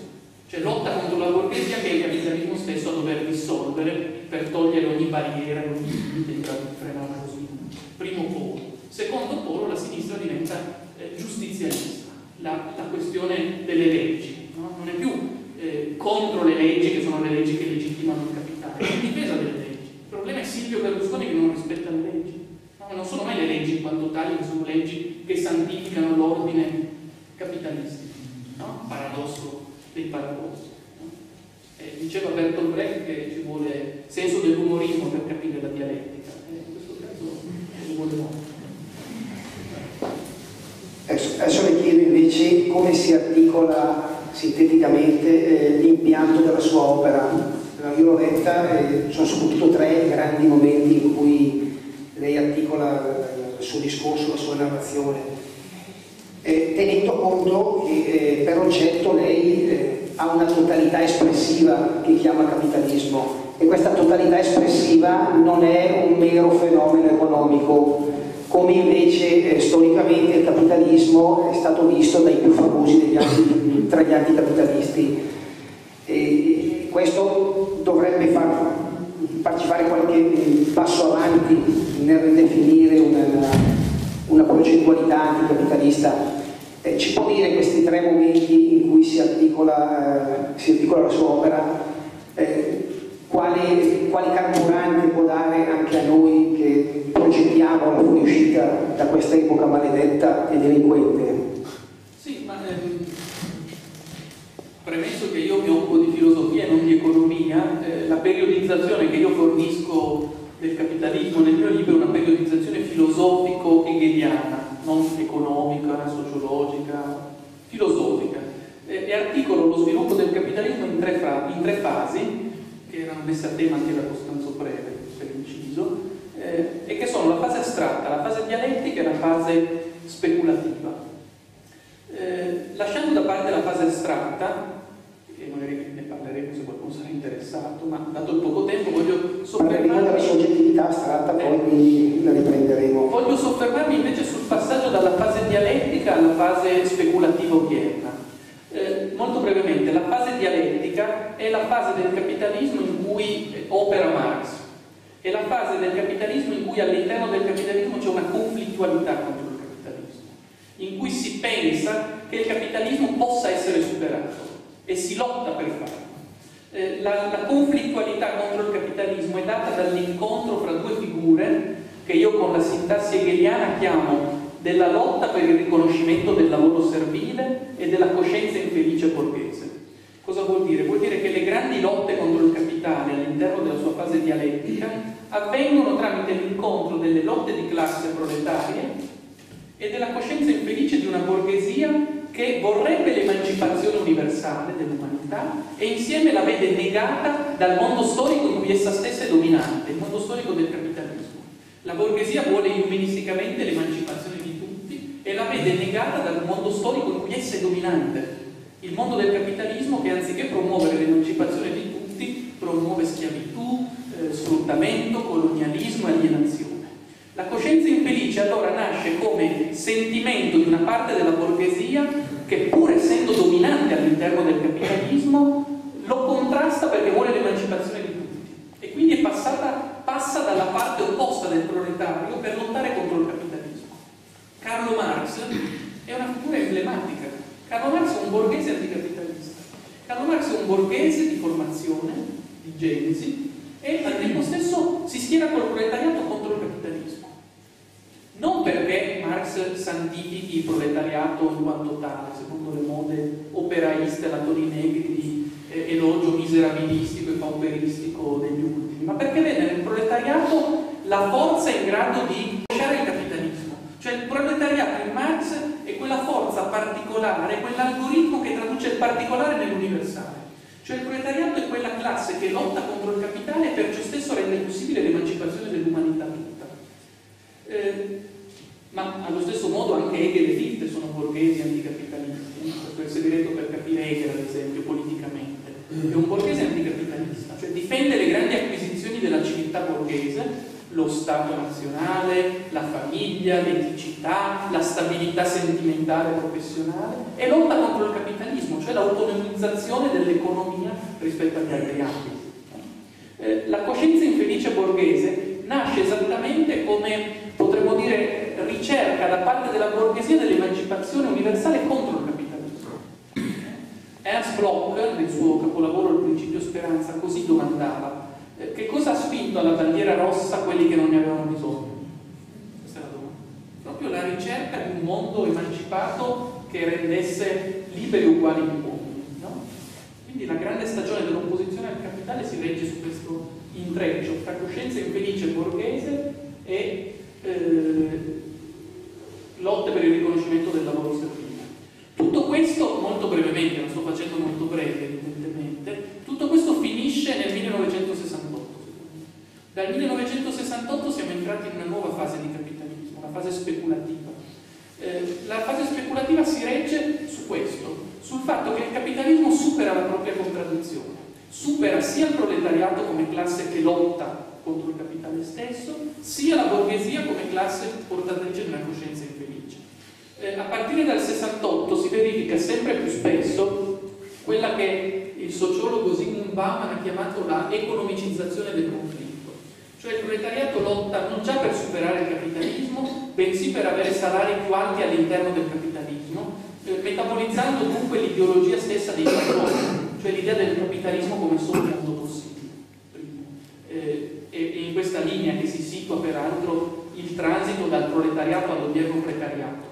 cioè lotta contro la borghesia che è il capitalismo stesso a dover dissolvere per togliere ogni barriera, ogni limite, frenare così. Primo polo. Secondo polo, la sinistra diventa eh, giustizialista, la, la questione delle leggi, no? Non è più eh, contro le leggi che sono le leggi che legittimano il capitale, è in difesa delle leggi. Il problema è Silvio Berlusconi che non rispetta le leggi, no? Non sono mai le leggi in quanto tali, sono leggi che santificano l'ordine capitalistico, no? Paradosso Bertolt Brecht che ci vuole senso dell'umorismo per capire la dialettica, e in questo caso ci vuole molto. Adesso le chiedo invece come si articola sinteticamente eh, l'impianto della sua opera. Io l'ho letta, eh, sono soprattutto tre grandi momenti in cui lei articola il suo discorso, la sua narrazione. Eh, tenendo conto che eh, per oggetto lei eh, ha una totalità espressiva che chiama capitalismo, e questa totalità espressiva non è un mero fenomeno economico, come invece eh, storicamente il capitalismo è stato visto dai più famosi degli anti, tra gli anticapitalisti. E questo dovrebbe far, farci fare qualche passo avanti nel definire una, una progettualità anticapitalista. Eh, ci può dire questi tre momenti in cui si articola, eh, si articola la sua opera, eh, quali, quali carburanti può dare anche a noi che progettiamo la fuoriuscita da questa epoca maledetta e delinquente? Sì, ma ehm, premesso che io mi occupo di filosofia e non di economia, eh, la periodizzazione che io fornisco del capitalismo nel mio libro è una periodizzazione filosofico-hegeliana, non economica, sociologica, filosofica, e, e articolo lo sviluppo del capitalismo in tre, fra, in tre fasi che erano messe a tema anche da Costanzo Preve, per inciso, eh, e che sono la fase astratta, la fase dialettica e la fase speculativa. Eh, lasciando da parte la fase astratta, e magari ne parleremo se qualcuno sarà interessato, ma dato il poco tempo voglio soffermarmi... Parleremo della soggettività astratta, poi eh, la riprenderemo. Voglio soffermarmi invece sul passaggio dalla fase dialettica alla fase speculativa odierna. Eh, molto brevemente, la fase dialettica è la fase del capitalismo in cui opera Marx, è la fase del capitalismo in cui all'interno del capitalismo c'è una conflittualità contro il capitalismo, in cui si pensa che il capitalismo possa essere superato e si lotta per farlo. Eh, la, la conflittualità contro il capitalismo è data dall'incontro fra due figure che io con la sintassi hegeliana chiamo della lotta per il riconoscimento del lavoro servile e della coscienza infelice borghese. Cosa vuol dire? Vuol dire che le grandi lotte contro il capitale all'interno della sua fase dialettica avvengono tramite l'incontro delle lotte di classe proletarie e della coscienza infelice di una borghesia che vorrebbe l'emancipazione universale dell'umanità e insieme la vede negata dal mondo storico in cui essa stessa è dominante, il mondo storico del capitalismo. La borghesia vuole illuministicamente l'emancipazione di tutti e la vede negata dal mondo storico in cui essa è dominante, il mondo del capitalismo che anziché promuovere l'emancipazione di tutti promuove schiavitù, eh, sfruttamento, colonialismo e alienazione. La coscienza infelice allora nasce come sentimento di una parte della borghesia che, pur essendo dominante all'interno del capitalismo, lo contrasta perché vuole l'emancipazione di tutti, e quindi è passata, passa dalla parte opposta del proletario per lottare contro il capitalismo. Carlo Marx è una figura emblematica. Carlo Marx è un borghese anticapitalista. Carlo Marx è un borghese di formazione, di genesi, e al tempo stesso si schiera col proletariato contro il capitalismo. Non perché Marx santifichi il proletariato in quanto tale, secondo le mode operaiste, latori negri di eh, elogio miserabilistico e pauperistico degli ultimi, ma perché vede nel proletariato la forza in grado di lasciare il capitalismo. Cioè il proletariato in Marx è quella forza particolare, quell'algoritmo che traduce il particolare nell'universale. Cioè il proletariato è quella classe che lotta contro il capitale e perciò stesso rende possibile l'emancipazione dell'umanità tutta. Eh, ma allo stesso modo anche Hegel e Fichte sono borghesi anticapitalisti. Questo è il segreto per capire Hegel, ad esempio, politicamente. È un borghese anticapitalista, cioè difende le grandi acquisizioni della civiltà borghese, lo Stato nazionale, la famiglia, l'eticità, la stabilità sentimentale e professionale, e lotta contro il capitalismo, cioè l'autonomizzazione dell'economia rispetto agli altri ambiti. Eh, la coscienza infelice borghese nasce esattamente come, potremmo dire, ricerca da parte della borghesia dell'emancipazione universale contro il capitalismo. Ernst Bloch, nel suo capolavoro Il principio speranza, così domandava: eh, che cosa ha spinto alla bandiera rossa quelli che non ne avevano bisogno? Questa è la domanda. Proprio la ricerca di un mondo emancipato che rendesse liberi e uguali gli uomini, no? Quindi la grande stagione dell'opposizione al capitale si legge su questo intreccio tra coscienza infelice borghese e eh, lotte per il riconoscimento del lavoro servile. Tutto questo, molto brevemente, lo sto facendo molto breve evidentemente, tutto questo finisce nel millenovecentosessantotto. Dal millenovecentosessantotto siamo entrati in una nuova fase di capitalismo, una fase speculativa. Eh, la fase speculativa si regge su questo, sul fatto che il capitalismo supera la propria contraddizione, supera sia il proletariato come classe che lotta contro il capitale stesso, sia la borghesia come classe portatrice di una coscienza infelice. Eh, a partire dal sessantotto si verifica sempre più spesso quella che il sociologo Zygmunt Bauman ha chiamato la economicizzazione del conflitto, cioè il proletariato lotta non già per superare il capitalismo, bensì per avere salari più alti all'interno del capitalismo, eh, metabolizzando dunque l'ideologia stessa dei padroni, cioè l'idea del capitalismo come soltanto possibile. Eh, e in questa linea che si situa peraltro il transito dal proletariato all'odierno precariato.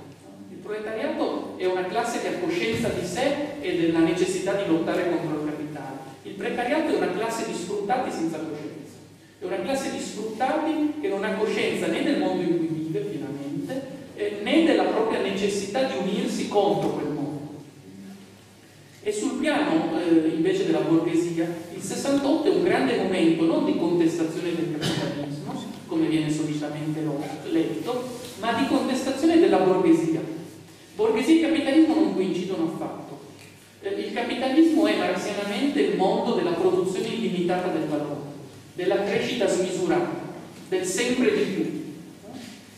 Il proletariato è una classe che ha coscienza di sé e della necessità di lottare contro il capitale. Il precariato è una classe di sfruttati senza coscienza, è una classe di sfruttati che non ha coscienza né del mondo in cui vive pienamente, eh, né della propria necessità di unirsi contro quel mondo. E sul piano eh, invece della borghesia, il sessantotto è un grande momento non di contestazione del capitalismo, come viene solitamente letto, ma di contestazione della borghesia. Borghesia e capitalismo non coincidono affatto. Eh, il capitalismo è marxianamente il mondo della produzione illimitata del valore, della crescita smisurata, del sempre di più.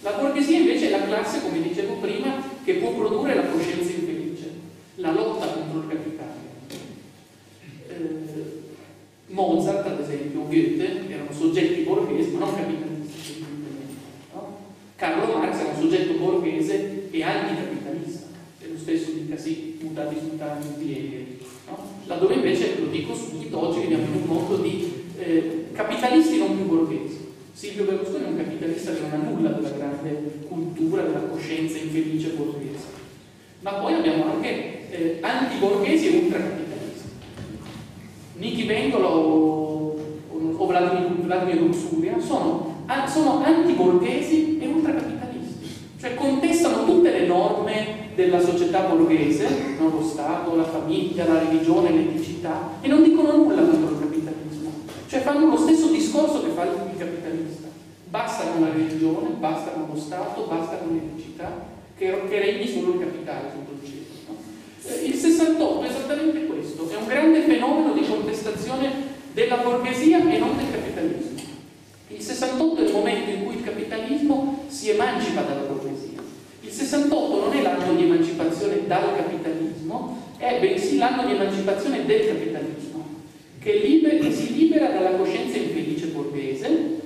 La borghesia invece è la classe, come dicevo prima, che può produrre la coscienza infelice, la lotta contro il capitale. Mozart, ad esempio, Goethe, erano soggetti borghesi, ma non capitalisti, no? Carlo Marx era un soggetto borghese e anticapitalista, è lo stesso dicasi mutati mutati di Hegel, no? Laddove invece, lo dico subito, oggi veniamo in un mondo di eh, capitalisti non più borghesi. Silvio Berlusconi è un capitalista che non ha nulla della grande cultura, della coscienza infelice borghese. Ma poi abbiamo anche eh, antiborghesi e ultracapitalisti. Nichi Vengola o, o Vladimir Luxuria sono, sono antiborghesi e ultracapitalisti, cioè contestano tutte le norme della società borghese, no? Lo Stato, la famiglia, la religione, l'eticità, e non dicono nulla contro il capitalismo, cioè fanno lo stesso discorso che fa il capitalista: basta con la religione, basta con lo Stato, basta con l'eticità, che, che regni solo il capitale sotto il cielo, no? Il sessantotto è esattamente questo. È un grande fenomeno di contestazione della borghesia e non del capitalismo. Il sessantotto è il momento in cui il capitalismo si emancipa dalla borghesia. Il sessantotto non è l'anno di emancipazione dal capitalismo, è bensì l'anno di emancipazione del capitalismo, che, liber- che si libera dalla coscienza infelice borghese.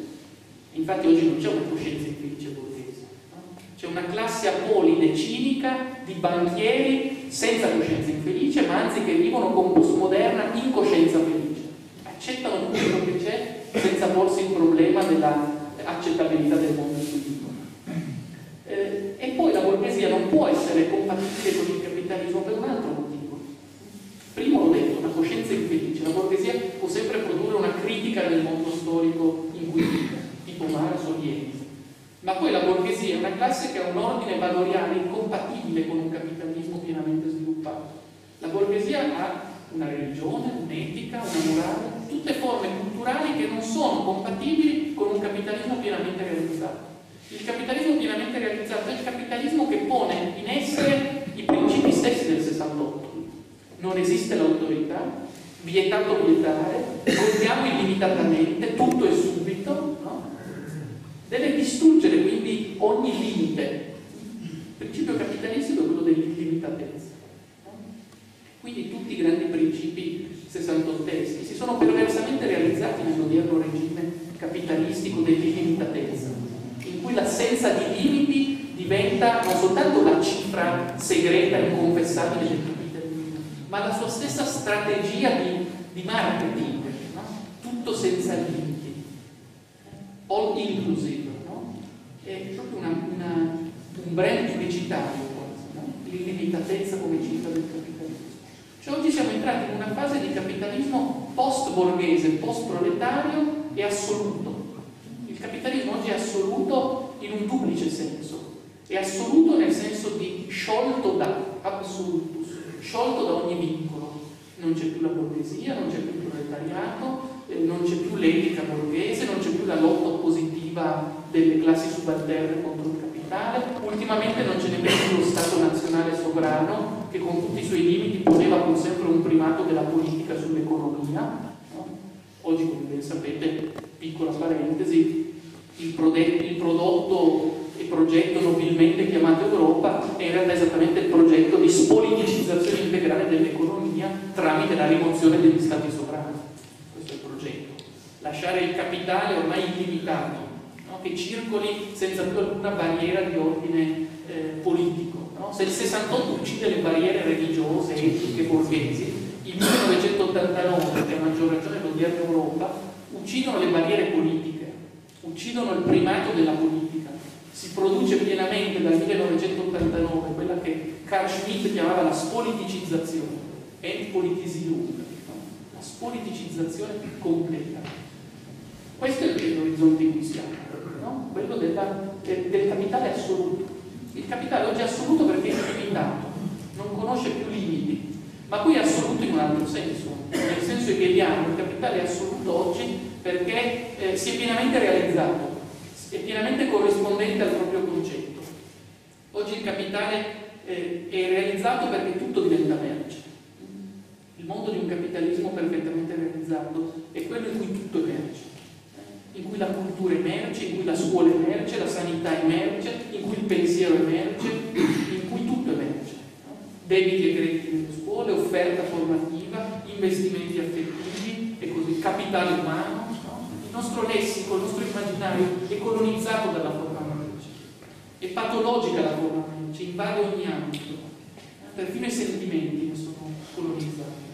Infatti oggi non c'è una coscienza infelice borghese, no? C'è una classe apolide, cinica, di banchieri senza coscienza infelice, ma anzi che vivono con postmoderna incoscienza felice, accettano tutto quello che c'è senza porsi il problema dell'accettabilità del mondo in cui vivono. Eh, e poi la borghesia non può essere compatibile con il capitalismo per un altro motivo. Primo l'ho detto, una coscienza infelice. La borghesia può sempre produrre una critica del mondo storico in cui vive, tipo Marx o Hegel, ma poi la borghesia è una classe che ha un ordine valoriale incompatibile con un capitalismo pienamente sviluppato. La borghesia ha una religione, un'etica, una morale, tutte forme culturali che non sono compatibili con un capitalismo pienamente realizzato. Il capitalismo pienamente realizzato è il capitalismo che pone in essere i principi stessi del sessantotto. Non esiste l'autorità, vietato vietare, contiamo illimitatamente, tutto è subito, no? Deve distruggere quindi ogni limite. Il principio capitalistico è quello dell'illimitatezza. Quindi tutti i grandi principi sessantotteschi si sono perversamente realizzati nell'odierno regime capitalistico dell'illimitatezza, in cui l'assenza di limiti diventa non soltanto la cifra segreta e inconfessabile del capitalismo, ma la sua stessa strategia di, di marketing, no? Tutto senza limiti. All inclusive, no? È proprio una, una, un brand pubblicitario, no? L'illimitatezza come cifra del capitalismo. Cioè oggi siamo entrati entrati in una fase di capitalismo post-borghese, post-proletario e assoluto. Il capitalismo oggi è assoluto in un duplice senso. È assoluto nel senso di sciolto da, absolutus, sciolto da ogni vincolo. Non c'è più la borghesia, non c'è più il proletariato, non c'è più l'etica borghese, non c'è più la lotta oppositiva delle classi subalterne contro il capitale. Ultimamente non ce n'è più lo Stato nazionale sovrano, che con tutti i suoi limiti poneva pur sempre un primato della politica sull'economia, no? Oggi, come ben sapete, piccola parentesi, il prodotto, il prodotto e progetto nobilmente chiamato Europa è in realtà esattamente il progetto di spoliticizzazione integrale dell'economia tramite la rimozione degli stati sovrani. Questo è il progetto. Lasciare il capitale ormai illimitato, no? Che circoli senza più alcuna barriera di ordine eh, politico. No? Se il sessantotto uccide le barriere religiose, etiche, borghesi, il millenovecentottantanove, che a maggior ragione l'odierna Europa, uccidono le barriere politiche, uccidono il primato della politica. Si produce pienamente dal millenovecentottantanove quella che Carl Schmitt chiamava la spoliticizzazione, entpolitisierung, no? La spoliticizzazione completa. Questo è l'orizzonte in cui siamo, no? Quello della, del, del capitale assoluto. Il capitale oggi è assoluto perché è limitato, non conosce più limiti, ma qui è assoluto in un altro senso, nel senso che abbiamo il capitale assoluto oggi perché eh, si è pienamente realizzato, è pienamente corrispondente al proprio concetto. Oggi il capitale eh, è realizzato perché tutto diventa merce. Il mondo di un capitalismo perfettamente realizzato è quello in cui tutto è merce, in cui la cultura è merce, in cui la scuola è merce, la sanità è merce, in cui il pensiero è merce, in cui tutto è merce, no? Debiti e crediti nelle scuole, offerta formativa, investimenti affettivi e così, capitale umano. Il nostro lessico, il nostro immaginario è colonizzato dalla forma merce, è patologica la forma merce, invade ogni ambito, perfino i sentimenti ne sono colonizzati.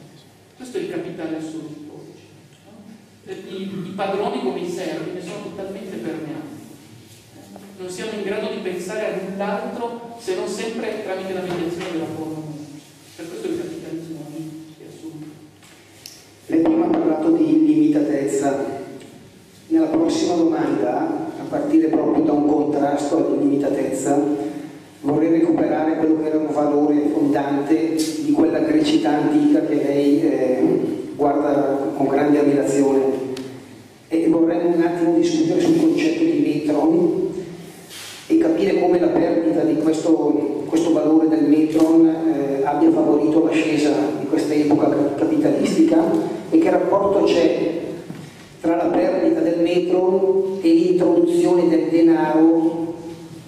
Questo è il capitale assoluto oggi. I, i padroni come i servi ne sono totalmente permeati. Non siamo in grado di pensare a null'altro se non sempre tramite la mediazione della forma merce. Per questo il capitalismo oggi è assoluto. Lei prima ha parlato di limitatezza. Nella prossima domanda, a partire proprio da un contrasto all'illimitatezza, vorrei recuperare quello che era un valore fondante di quella grecità antica che lei eh, guarda con grande ammirazione, e vorremmo un attimo discutere sul concetto di metron e capire come la perdita di questo, questo valore del metron eh, abbia favorito l'ascesa di questa epoca capitalistica e che rapporto c'è tra la perdita del metro e l'introduzione del denaro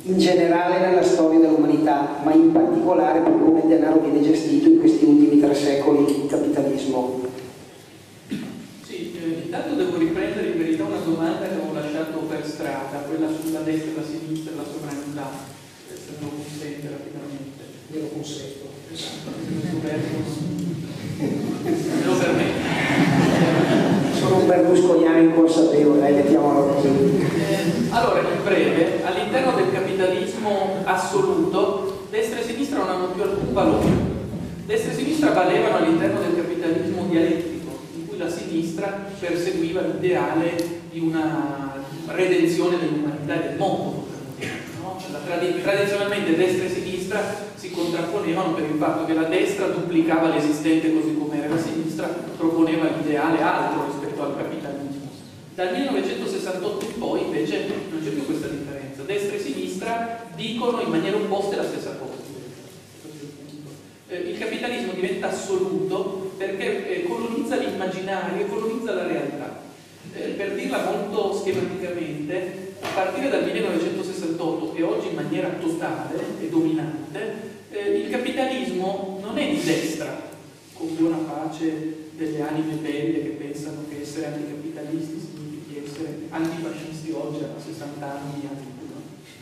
in generale nella storia dell'umanità, ma in particolare per come il denaro viene gestito in questi ultimi tre secoli di capitalismo. Sì, eh, intanto devo riprendere in verità una domanda che avevo lasciato per strada, quella sulla destra e la sinistra, la sovranità, se me lo consente rapidamente. Me lo consento. Esatto, me lo permetto. Sono un berlusconiano inconsapevole, mettiamolo così. Eh, allora, in breve, all'interno del capitalismo assoluto, destra e sinistra non hanno più alcun valore. Destra e sinistra valevano all'interno del capitalismo dialettico, in cui la sinistra perseguiva l'ideale di una redenzione dell'umanità e del mondo. No? Cioè, la trad- tradizionalmente destra e sinistra si contrapponevano per il fatto che la destra duplicava l'esistente così com'era, la sinistra proponeva l'ideale altro rispetto al capitalismo. Dal millenovecentosessantotto in poi invece non c'è più questa differenza. Destra e sinistra dicono in maniera opposta la stessa cosa. Il capitalismo diventa assoluto perché colonizza l'immaginario, colonizza la realtà. Per dirla molto schematicamente, a partire dal millenovecentosessantotto e oggi in maniera totale e dominante, il capitalismo non è di destra, con buona pace delle anime belle che pensano che essere anticapitalisti significhi essere antifascisti oggi a sessanta anni, no?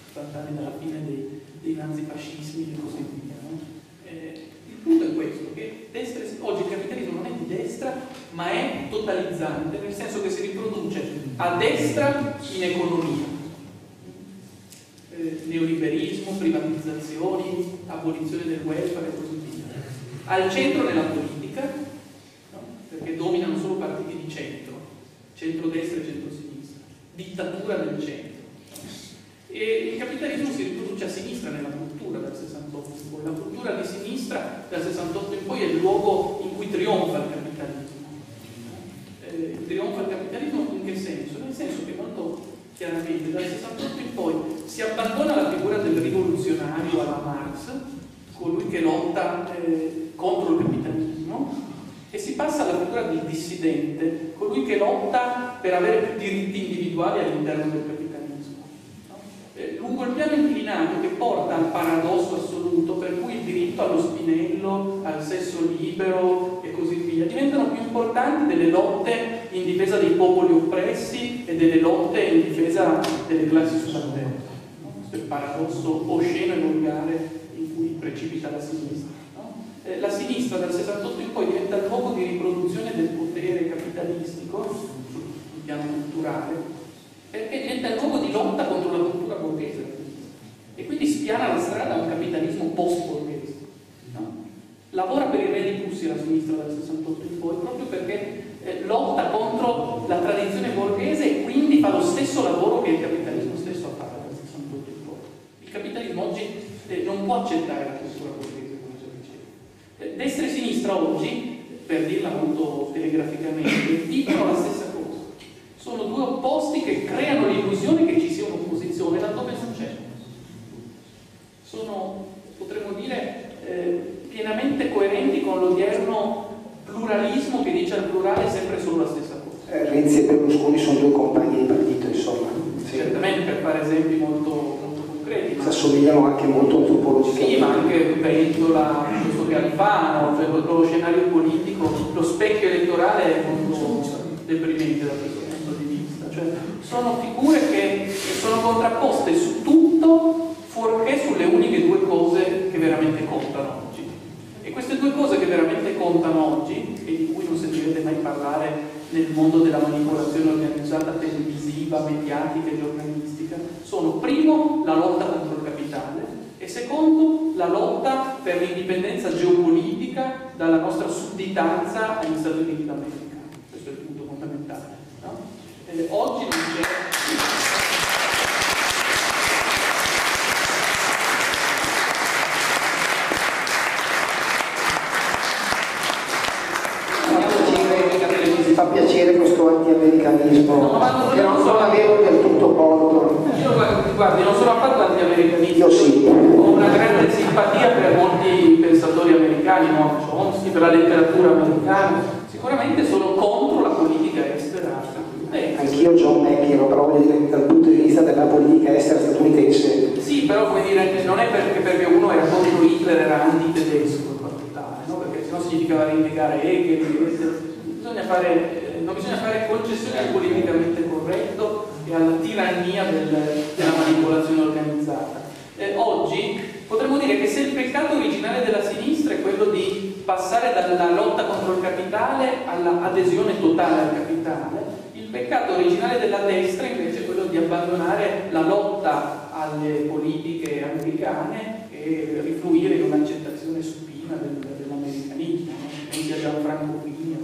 sessanta anni dalla fine dei, dei nazifascismi e così via, no? Eh, il punto è questo, che destra, oggi il capitalismo non è di destra ma è totalizzante, nel senso che si riproduce a destra in economia, eh, neoliberismo, privatizzazioni, abolizione del welfare e così via, al centro nella politica, centrodestra e centrosinistra, dittatura del centro. E il capitalismo si riproduce a sinistra nella cultura dal sessantotto in poi. La cultura di sinistra dal sessantotto in poi è il luogo in cui trionfa il capitalismo. Eh, trionfa il capitalismo in che senso? Nel senso che molto chiaramente dal sessantotto in poi si abbandona la figura del rivoluzionario alla Marx, colui che lotta eh, contro il capitalismo, e si passa alla figura del dissidente, colui che lotta per avere più diritti individuali all'interno del capitalismo. Lungo il piano inclinato che porta al paradosso assoluto, per cui il diritto allo spinello, al sesso libero e così via diventano più importanti delle lotte in difesa dei popoli oppressi e delle lotte in difesa delle classi subalterne. No? Questo è il paradosso osceno e volgare in cui precipita la sinistra. No? Eh, la sinistra dal sessantotto in poi diventa il luogo di riproduzione del potere capitalistico sul piano culturale, perché diventa il luogo di lotta contro la cultura borghese e quindi spiana la strada a un capitalismo post-borghese. No? Lavora per i re di Prussia la sinistra dal sessantotto in poi proprio perché eh, lotta contro la tradizione borghese e quindi fa lo stesso lavoro che il capitalismo stesso ha fatto dal sessantotto in poi. Il capitalismo oggi eh, non può accettare la cultura borghese, come già dicevo. Eh, destra e sinistra oggi, per dirla molto telegraficamente, dicono la stessa cosa. Sono due opposti che creano l'illusione che ci sia un'opposizione laddove non c'è. Sono, potremmo dire, eh, pienamente coerenti con l'odierno pluralismo che dice al plurale sempre solo la stessa cosa. Eh, Renzi e Berlusconi sono due compagni di partito, insomma. Sì. Certamente, per fare esempi molto, molto concreti. Si assomigliano anche molto antropologicamente. Sì, ma anche Pentola, questo Galifano, cioè lo scenario politico, lo specchio elettorale è molto deprimente da questo. Cioè, sono figure che sono contrapposte su tutto fuorché sulle uniche due cose che veramente contano oggi. E queste due cose che veramente contano oggi, e di cui non sentirete mai parlare nel mondo della manipolazione organizzata televisiva, mediatica e giornalistica, sono primo la lotta contro il capitale e secondo la lotta per l'indipendenza geopolitica dalla nostra sudditanza agli Stati Uniti d'America. Questo è il punto fondamentale. No? Oggi non c'è. Ci fa piacere questo anti-americanismo, no, ma che non sono avevo del tutto porto. Io guardi, non sono affatto anti-americanista. Io sì. Ho una grande simpatia per molti pensatori americani, no? Chomsky, per la letteratura americana. Sicuramente sono contro la politica estera. Anch'io John McEnroe, però voglio dire dal punto di vista della politica estera statunitense. Sì, però come dire, non è perché, perché uno era contro Hitler, era anti-tedesco in particolare, no? Perché sennò significava rinnegare Hegel, bisogna fare, eh, non bisogna fare concessioni al politicamente corretto e alla tirannia del, della manipolazione organizzata. Eh, oggi potremmo dire che se il peccato originale della sinistra è quello di passare dalla lotta contro il capitale all'adesione totale al capitale, il peccato originale della destra invece è quello di abbandonare la lotta alle politiche americane e rifluire in un'accettazione supina del, dell'americanismo, quindi a Gianfranco Vigno,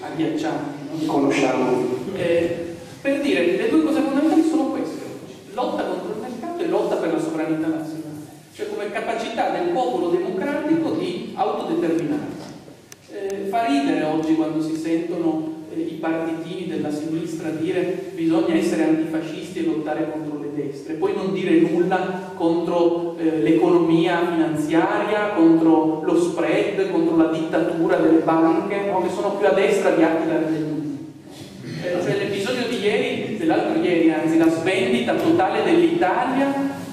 agghiaccianti. Conosciamo. Eh, per dire, le due cose fondamentali sono queste oggi: lotta contro il mercato e lotta per la sovranità nazionale, cioè come capacità del popolo democratico di autodeterminarsi. Eh, fa ridere oggi quando si sentono i partitini della sinistra dire bisogna essere antifascisti e lottare contro le destre, poi non dire nulla contro eh, l'economia finanziaria, contro lo spread, contro la dittatura delle banche, no? Che sono più a destra di Attila Renzi. Eh, cioè l'episodio di ieri, dell'altro ieri anzi, la svendita totale dell'Italia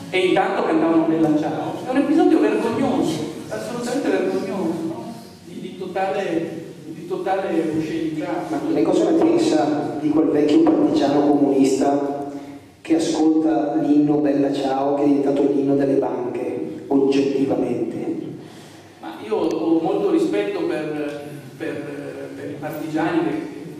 e intanto cantavano nella ciao, è un episodio vergognoso, assolutamente vergognoso, no? di, di totale totale uscita. Ma lei cosa ne pensa di quel vecchio partigiano comunista che ascolta l'inno Bella Ciao che è diventato l'inno delle banche, oggettivamente? Ma io ho molto rispetto per, per, per i partigiani che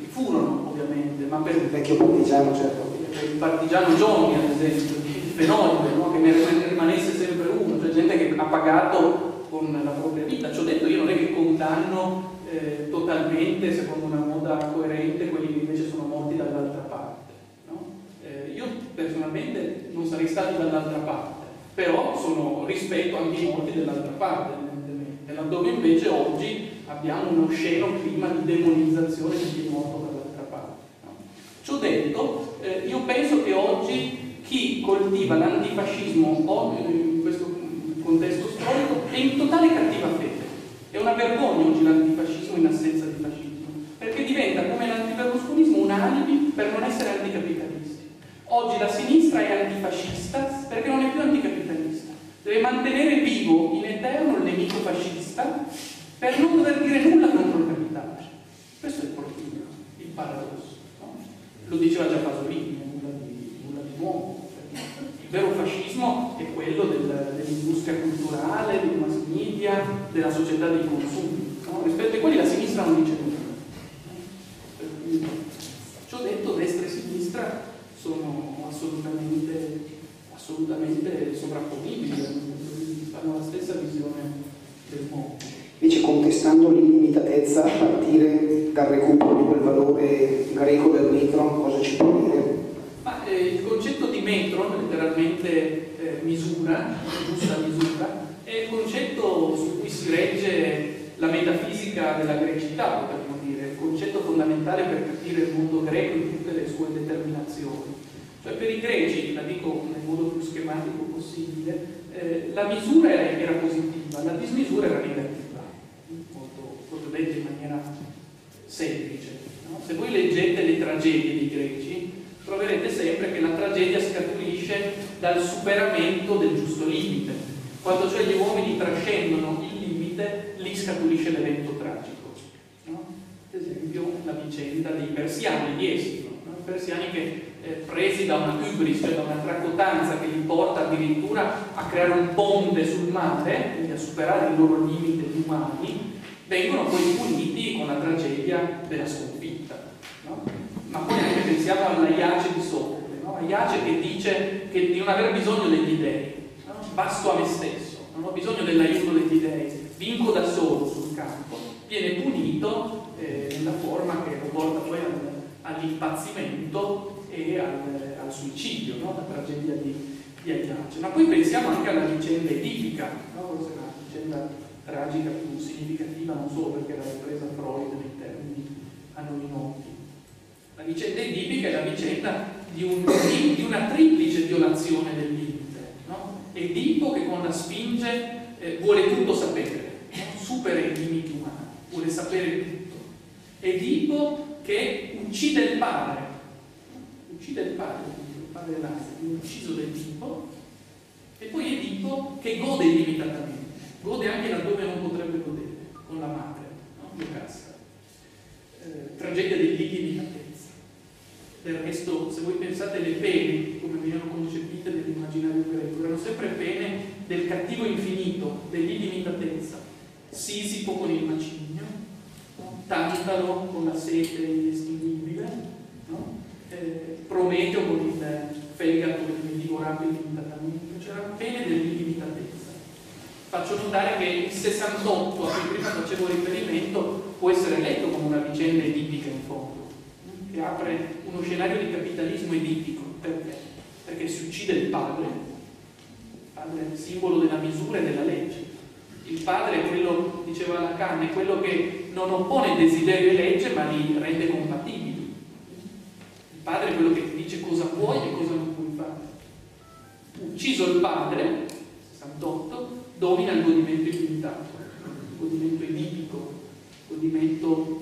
furono, ovviamente, ma per il vecchio partigiano, certo. Per il partigiano Giorni, ad esempio, il fenomeno, no? Che ne rimanesse sempre uno, cioè gente che ha pagato con la propria vita. Ci ho detto, io non è che condanno Eh, totalmente, secondo una moda coerente, quelli che invece sono morti essere stati dall'altra parte, però sono rispetto anche i morti dell'altra parte, evidentemente, laddove invece oggi abbiamo uno sceno clima di demonizzazione di chi è morto dall'altra parte. No? Ciò detto, eh, io penso che oggi chi coltiva l'antifascismo in questo contesto storico è in totale cattiva fede. È una vergogna oggi l'antifascismo in assenza di fascismo, perché diventa come l'antiberlusconismo un alibi per non essere anticapitalisti. Oggi la sinistra è antifascista perché non è più anticapitalista, deve mantenere vivo in eterno il nemico fascista per non dover dire nulla contro il capitale. Questo è il problema, il paradosso, no? Lo diceva già Pasolini, nulla di, nulla di nuovo. Il vero fascismo è quello del, dell'industria culturale, dei mass media, della società dei consumi, no? Rispetto ai quali la sinistra non dice nulla. Ciò detto, destra e sinistra sono assolutamente, assolutamente sovrapponibili, hanno la stessa visione del mondo. Invece, contestando l'illimitatezza a partire dal recupero di quel valore greco del metro, cosa ci può dire? Ma, eh, il concetto di metro, letteralmente eh, misura, giusta misura, è il concetto su cui si regge la metafisica della grecità, potremmo dire, il concetto fondamentale per capire il mondo greco in tutte le sue determinazioni. Cioè, per i greci, la dico nel modo più schematico possibile, eh, la misura era, era positiva, la dismisura era negativa, molto, molto detto in maniera semplice. No? Se voi leggete le tragedie dei greci, troverete sempre che la tragedia scaturisce dal superamento del giusto limite. Quando cioè gli uomini trascendono il limite, lì scaturisce l'evento tragico. No? Ad esempio la vicenda dei persiani di Esino, no? Persiani che eh, presi da una hybris, cioè da una tracotanza che li porta addirittura a creare un ponte sul mare, quindi a superare il loro limite umani, vengono poi puniti con la tragedia della sconfitta. No? Ma poi anche pensiamo all'Aiace di Socrate, no? Aiace che dice che di non aver bisogno degli dèi, no? Basto a me stesso, non ho bisogno dell'aiuto degli dèi, vinco da solo sul campo, viene punito eh, nella forma che lo porta poi all'impazzimento e al, al suicidio, no? La tragedia di, di Aiace. Ma poi pensiamo anche alla vicenda edipica, no? La vicenda tragica più significativa, non solo perché era ripresa a Freud nei termini a noi noti. La vicenda edipica è la vicenda di, un, di una triplice violazione del limite, no? Edipo che con la Sfinge eh, vuole tutto sapere, no? Supera i limiti umani, vuole sapere tutto. Edipo che uccide il padre, uccide il padre, il padre viene ucciso da Edipo, e poi Edipo che gode illimitatamente, gode anche laddove non potrebbe godere, con la madre, no? Giocasta. Eh, tragedia dell'illimitatezza. Del resto, se voi pensate, le pene, come venivano concepite nell'immaginario greco, erano sempre pene del cattivo infinito, dell'illimitatezza. Sisipo con il macigno, no? Tantalo con la sete inestinguibile, no? eh, Prometeo con il fegato che mi divorava illimitatamente, cioè erano pene dell'illimitatezza. Faccio notare che il sessantotto, a cui prima facevo riferimento, può essere letto come una vicenda edipica in fondo, che apre uno scenario di capitalismo edipico. Perché? Perché si uccide il padre, il padre è il simbolo della misura e della legge. Il padre è quello, diceva Lacan, è quello che non oppone desiderio e legge ma li rende compatibili. Il padre è quello che ti dice cosa puoi e cosa non puoi fare. Ucciso il padre, sessantotto, domina il godimento illimitato, il godimento edipico, il godimento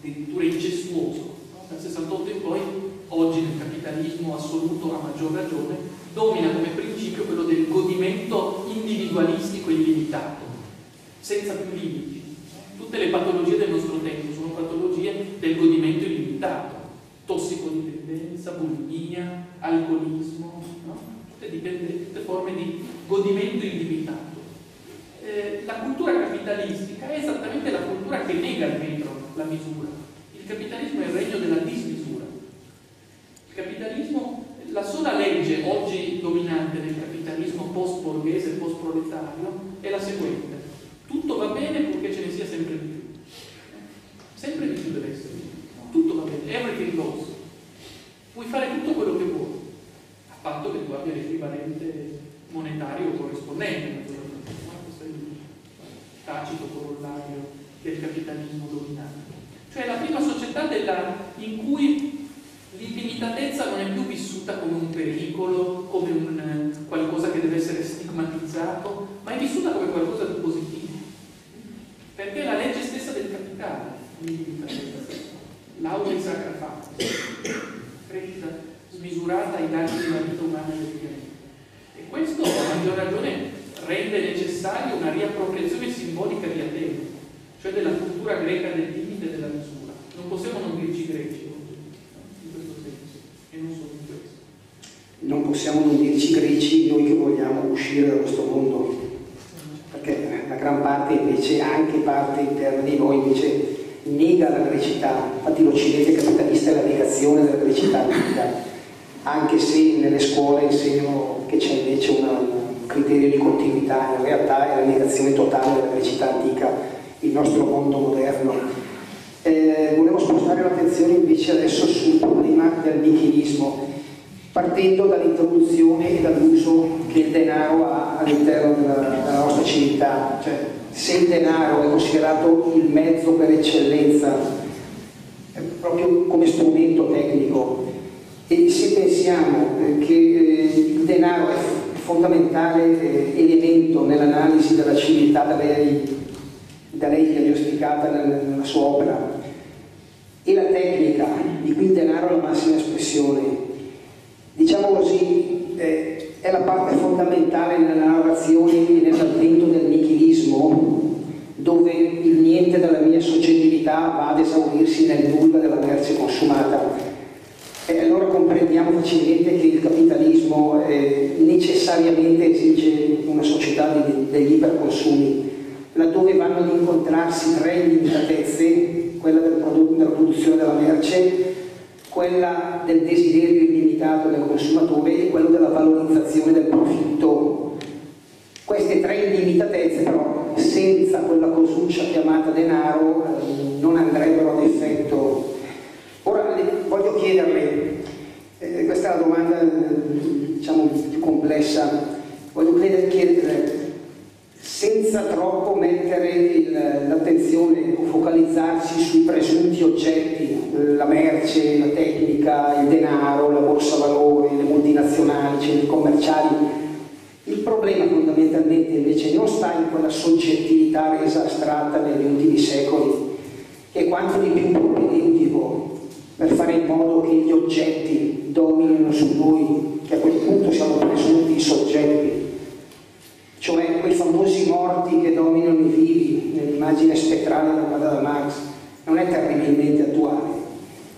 addirittura incestuoso. Dal sessantotto in poi, oggi nel capitalismo assoluto a maggior ragione, domina come principio quello del godimento individualistico illimitato, senza più limiti. Tutte le patologie del nostro tempo sono patologie del godimento illimitato: tossicodipendenza, bulimia, alcolismo, no? tutte, dipende, tutte forme di godimento illimitato. Eh, la cultura capitalistica è esattamente la cultura che nega il metro, la misura. Il capitalismo è il regno della dismisura. Il capitalismo, la sola legge oggi dominante nel capitalismo post-borghese, post-proletario, è la seguente: tutto va bene purché ce ne sia sempre di più. Sempre di più deve essere. Tutto va bene, everything goes. Puoi fare tutto quello che vuoi, a patto che tu tu abbia l'equivalente monetario corrispondente, no? Questo è il tacito corollario del capitalismo dominante. Cioè la prima società della, in cui l'intimitatezza non è più vissuta come un pericolo, come un eh, qualcosa che deve essere stigmatizzato, ma è vissuta come qualcosa di positivo. Perché è la legge stessa del capitale, l'intimitatezza, l'auris sacra facta, crescita smisurata ai danni della vita umana e del pianeta. E questo, a maggior ragione, rende necessaria una riappropriazione simbolica di Atene, cioè della cultura greca del limite e della misura. Non possiamo non dirci greci, in questo senso, e non solo in questo. Non possiamo non dirci greci noi che vogliamo uscire da questo mondo, perché la gran parte invece, anche parte interna di noi, invece nega la grecità. Infatti l'Occidente capitalista è la negazione della grecità antica, anche se nelle scuole insegnano che c'è invece un criterio di continuità, in realtà è la negazione totale della grecità antica, il nostro mondo moderno. Eh, volevo spostare l'attenzione invece adesso sul problema del nichilismo, partendo dall'introduzione e dall'uso che il denaro ha all'interno della, della nostra civiltà. Cioè, se il denaro è considerato il mezzo per eccellenza, proprio come strumento tecnico, e se pensiamo che il denaro è fondamentale elemento nell'analisi della civiltà da lei, da lei diagnosticata nella sua opera, e la tecnica di cui il denaro è la massima espressione, diciamo così, è la parte fondamentale nella narrazione e nell'avvento del nichilismo, dove il niente della mia soggettività va ad esaurirsi nel nulla della merce consumata. E allora comprendiamo facilmente che il capitalismo eh, necessariamente esige una società di, di iperconsumi, laddove vanno ad incontrarsi tre illimitatezze: quella del prodotto, della produzione della merce, quella del desiderio illimitato del consumatore e quello della valorizzazione del profitto. Queste tre illimitatezze però, senza quella cosuccia chiamata denaro, eh, non andrebbero ad effetto. Ora voglio chiederle, eh, questa è la domanda diciamo più complessa, voglio chiederle, senza troppo mettere l'attenzione o focalizzarsi sui presunti oggetti, la merce, la tecnica, il denaro, la borsa valori, le multinazionali, i centri commerciali, il problema fondamentalmente invece non sta in quella soggettività resa astratta negli ultimi secoli, che è quanto di più propedentico per fare in modo che gli oggetti dominino su noi, che a quel punto siamo presunti soggetti, cioè quei famosi morti che dominano i vivi nell'immagine spettrale data da Marx. Non è terribilmente attuale.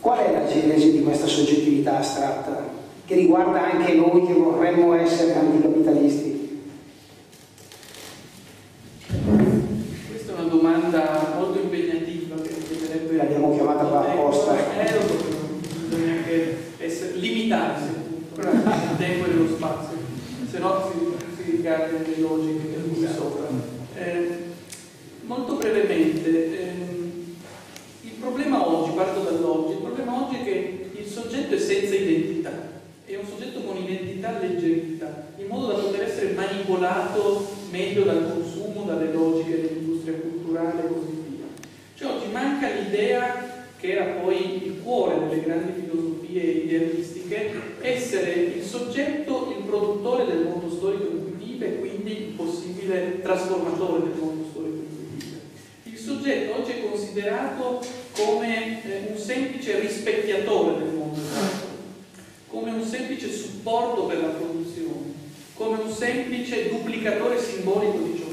Qual è la genesi di questa soggettività astratta, che riguarda anche noi che vorremmo essere anticapitalisti? Questa è una domanda molto impegnativa che richiederebbe... L'abbiamo chiamata qua apposta. Bisogna anche limitarsi al tempo e nello spazio, se no si, si ricaricano le logiche del cui sopra. Eh, molto brevemente, eh, il problema oggi, parto dall'oggi, il problema oggi è che il soggetto è senza identità, è un soggetto con identità e leggerità, in modo da poter essere manipolato meglio dal consumo, dalle logiche dell'industria culturale e così via. Cioè oggi manca l'idea, che era poi il cuore delle grandi filosofie idealistiche, essere il soggetto, il produttore del mondo storico in cui vive e quindi il possibile trasformatore del mondo storico in cui vive. Il soggetto oggi è considerato come eh, un semplice rispecchiatore del mondo storico, come un semplice supporto per la produzione, come un semplice duplicatore simbolico di ciò.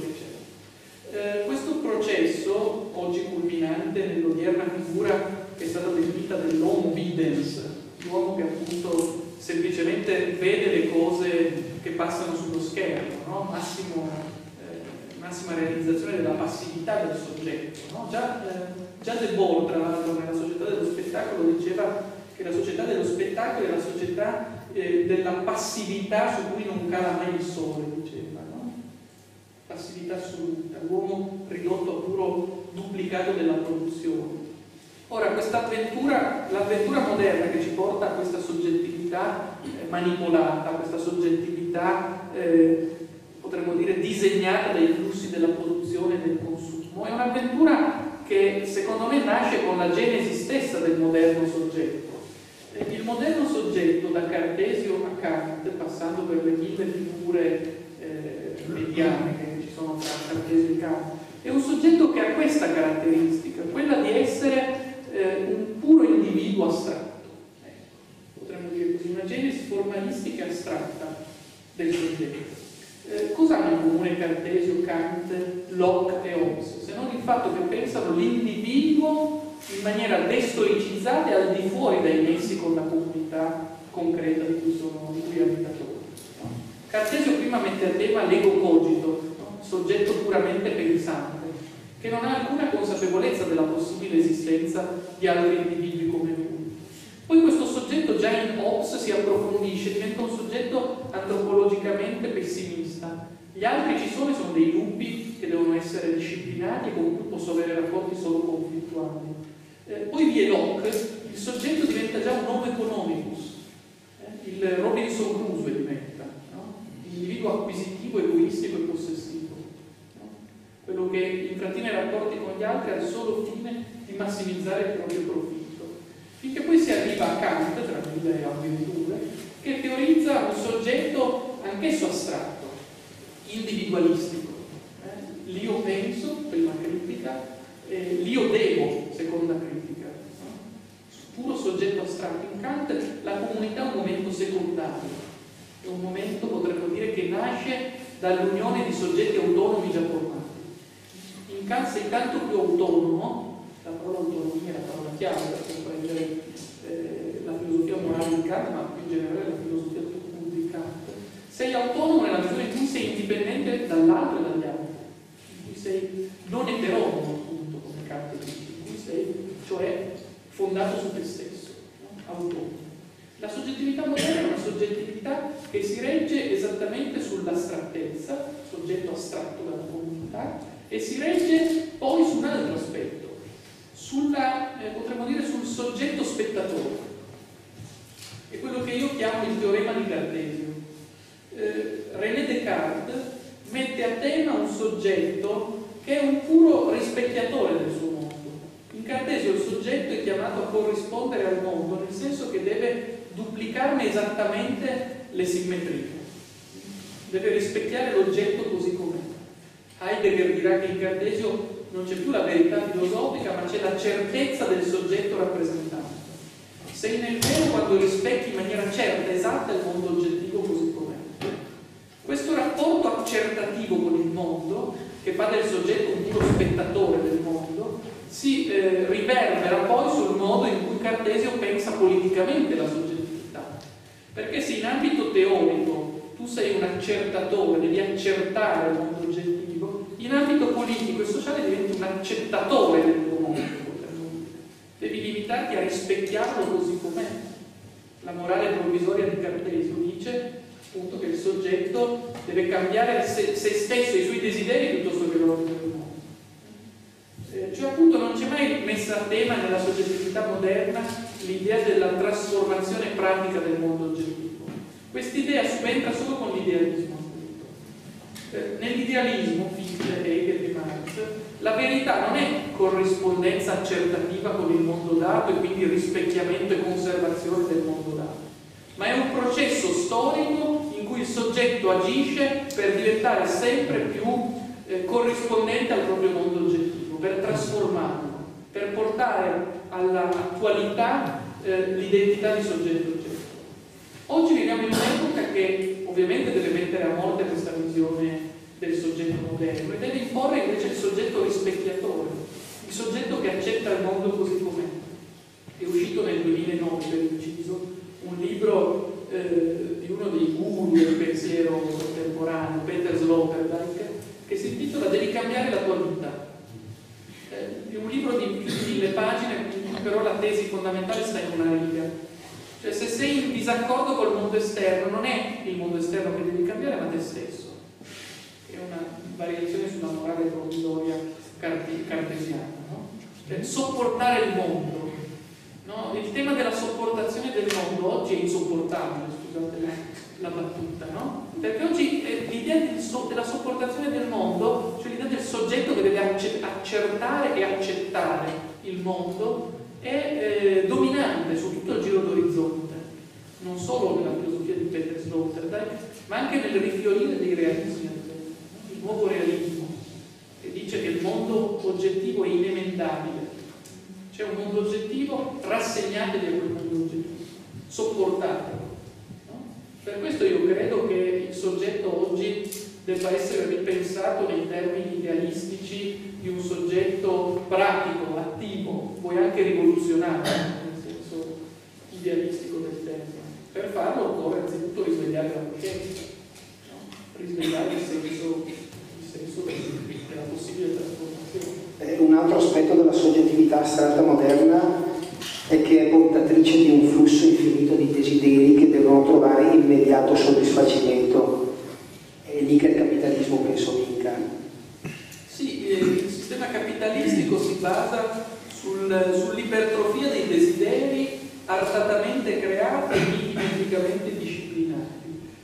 Eh, questo processo, oggi culminante nell'odierna figura che è stata definita dell'omnipotence, l'uomo che appunto semplicemente vede le cose che passano sullo schermo, no? Massimo, eh, massima realizzazione della passività del soggetto. No? Già, eh, già De Boll, tra l'altro, nella società dello spettacolo diceva che la società dello spettacolo è la società eh, della passività su cui non cala mai il sole, diceva. Passività assoluta, l'uomo ridotto a puro duplicato della produzione. Ora, quest'avventura, l'avventura moderna che ci porta a questa soggettività manipolata, a questa soggettività, eh, potremmo dire, disegnata dai flussi della produzione e del consumo, è un'avventura che secondo me nasce con la genesi stessa del moderno soggetto. Il moderno soggetto, da Cartesio a Kant, passando per le mille figure eh, mediane che ci sono tra Cartesio e Kant, è un soggetto che ha questa caratteristica, quella di essere eh, un puro individuo astratto, eh, potremmo dire così, una genesi formalistica astratta del soggetto. Eh, cosa hanno in comune Cartesio, Kant, Locke e Hobbes, se non il fatto che pensano l'individuo in maniera destoicizzata e al di fuori dai nessi con la comunità concreta di cui sono di cui abitatori. No? Cartesio prima mette a tema l'ego cogito, no? Soggetto puramente pensante, che non ha alcuna consapevolezza della possibile esistenza di altri individui come lui. Poi questo soggetto già in Hobbes si approfondisce, diventa un soggetto antropologicamente pessimista. Gli altri ci sono e sono dei lupi che devono essere disciplinati e con cui posso avere rapporti solo conflittuali. Eh, poi vi è Locke, il soggetto diventa già un homo economicus, eh? il Robinson Crusoe diventa, no? L'individuo acquisitivo, egoistico e possessivo, no? Quello che intrattiene rapporti con gli altri al solo fine di massimizzare il proprio profitto, finché poi si arriva a Kant, tra mille avventure, che teorizza un soggetto anch'esso astratto, individualistico, eh? L'io penso, prima critica, Eh, l'io devo, seconda critica, no? Puro soggetto astratto. In Kant la comunità è un momento secondario, è un momento, potremmo dire, che nasce dall'unione di soggetti autonomi già formati. In Kant sei tanto più autonomo, la parola autonomia è la parola chiave per comprendere eh, la filosofia morale di Kant, ma più in generale la filosofia di Kant, sei autonomo nella misura in cui sei indipendente dall'altro e dagli altri, in cui sei non eteronomo, in cui sei, cioè, fondato su te stesso, no? Autonomo. La soggettività moderna è una soggettività che si regge esattamente sull'astrattezza, soggetto astratto dalla comunità, e si regge poi su un altro aspetto, sulla, eh, potremmo dire, sul soggetto spettatore. È quello che io chiamo il teorema di Cartesio. Eh, René Descartes mette a tema un soggetto che è un puro rispecchiatore del suo mondo. In Cartesio il soggetto è chiamato a corrispondere al mondo, nel senso che deve duplicarne esattamente le simmetrie, deve rispecchiare l'oggetto così com'è. Heidegger dirà che in Cartesio non c'è più la verità filosofica, ma c'è la certezza del soggetto rappresentato. Sei nel vero quando rispecchi in maniera certa, esatta, il mondo oggettivo così com'è. Questo rapporto accertativo con il mondo, che fa del soggetto un puro spettatore del mondo, si eh, riverbera poi sul modo in cui Cartesio pensa politicamente la soggettività. Perché se in ambito teorico tu sei un accertatore, devi accertare il mondo oggettivo, in ambito politico e sociale diventi un accettatore del tuo mondo. Devi limitarti a rispecchiarlo così com'è. La morale provvisoria di Cartesio dice appunto che il soggetto deve cambiare se, se stesso, i suoi desideri, piuttosto che loro del mondo. Eh, cioè appunto non c'è mai messa a tema nella soggettività moderna l'idea della trasformazione pratica del mondo oggettivo. Quest'idea subentra solo con l'idealismo. Eh, nell'idealismo, Fichte, Hegel e Marx, la verità non è corrispondenza accertativa con il mondo dato e quindi rispecchiamento e conservazione del mondo dato, ma è un processo storico in cui il soggetto agisce per diventare sempre più eh, corrispondente al proprio mondo oggettivo, per trasformarlo, per portare all'attualità eh, l'identità di soggetto-oggetto. Oggi viviamo in un'epoca che ovviamente deve mettere a morte questa visione del soggetto moderno e deve imporre invece il soggetto rispecchiatore, il soggetto che accetta il mondo così com'è. È uscito nel duemilanove, per inciso, un libro eh, di uno dei guru del pensiero contemporaneo, Peter Sloterdijk, che si intitola Devi cambiare la tua vita. Eh, è un libro di mille pagine, però la tesi fondamentale sta in una riga. Cioè, se sei in disaccordo col mondo esterno, non è il mondo esterno che devi cambiare, ma te stesso. È una variazione sulla morale provvisoria cart- cartesiana, no? cioè sopportare il mondo, no? Il tema della sopportazione del mondo oggi è insopportabile, scusate la, la battuta, no? Perché oggi eh, l'idea del so, della sopportazione del mondo, cioè l'idea del soggetto che deve accertare e accettare il mondo, è eh, dominante su tutto il giro d'orizzonte, non solo nella filosofia di Peter Sloterdijk, ma anche nel rifiorire dei realismi, il nuovo realismo, che dice che il mondo oggettivo è inemendabile. C'è un mondo oggettivo, rassegnatevi a quel mondo oggettivo, sopportatelo. No? Per questo io credo che il soggetto oggi debba essere ripensato nei termini idealistici di un soggetto pratico, attivo, poi anche rivoluzionario, nel senso idealistico del termine. Per farlo occorre anzitutto risvegliare la coscienza, no? Risvegliare il senso, il senso della possibile trasformazione. Un altro aspetto della soggettività astratta moderna è che è portatrice di un flusso infinito di desideri che devono trovare immediato soddisfacimento. È lì che il capitalismo, penso, vinca. Sì, il sistema capitalistico si basa sul, sull'ipertrofia dei desideri artatamente creati e minimamente disciplinati.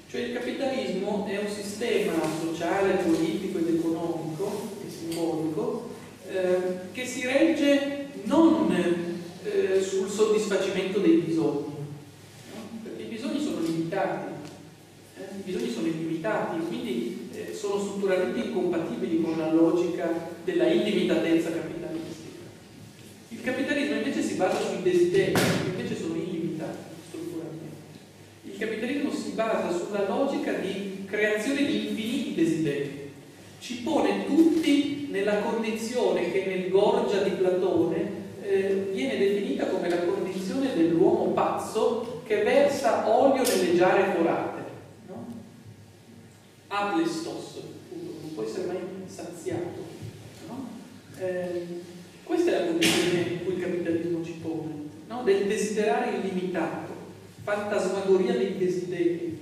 Cioè il capitalismo è un sistema sociale, politico ed economico e simbolico Eh, che si regge non eh, sul soddisfacimento dei bisogni, no? Perché i bisogni sono limitati, eh? i bisogni sono illimitati, quindi eh, sono strutturalmente incompatibili con la logica della illimitatezza capitalistica. Il capitalismo invece si basa sui desideri, che invece sono illimitati strutturalmente. Il capitalismo si basa sulla logica di creazione di infiniti desideri. Ci pone tutti nella condizione che nel Gorgia di Platone eh, viene definita come la condizione dell'uomo pazzo che versa olio nelle giare forate, no? Aplestos, appunto, non può essere mai saziato, no? Eh, questa è la condizione in cui il capitalismo ci pone, no? Del desiderare illimitato, fantasmagoria dei desideri,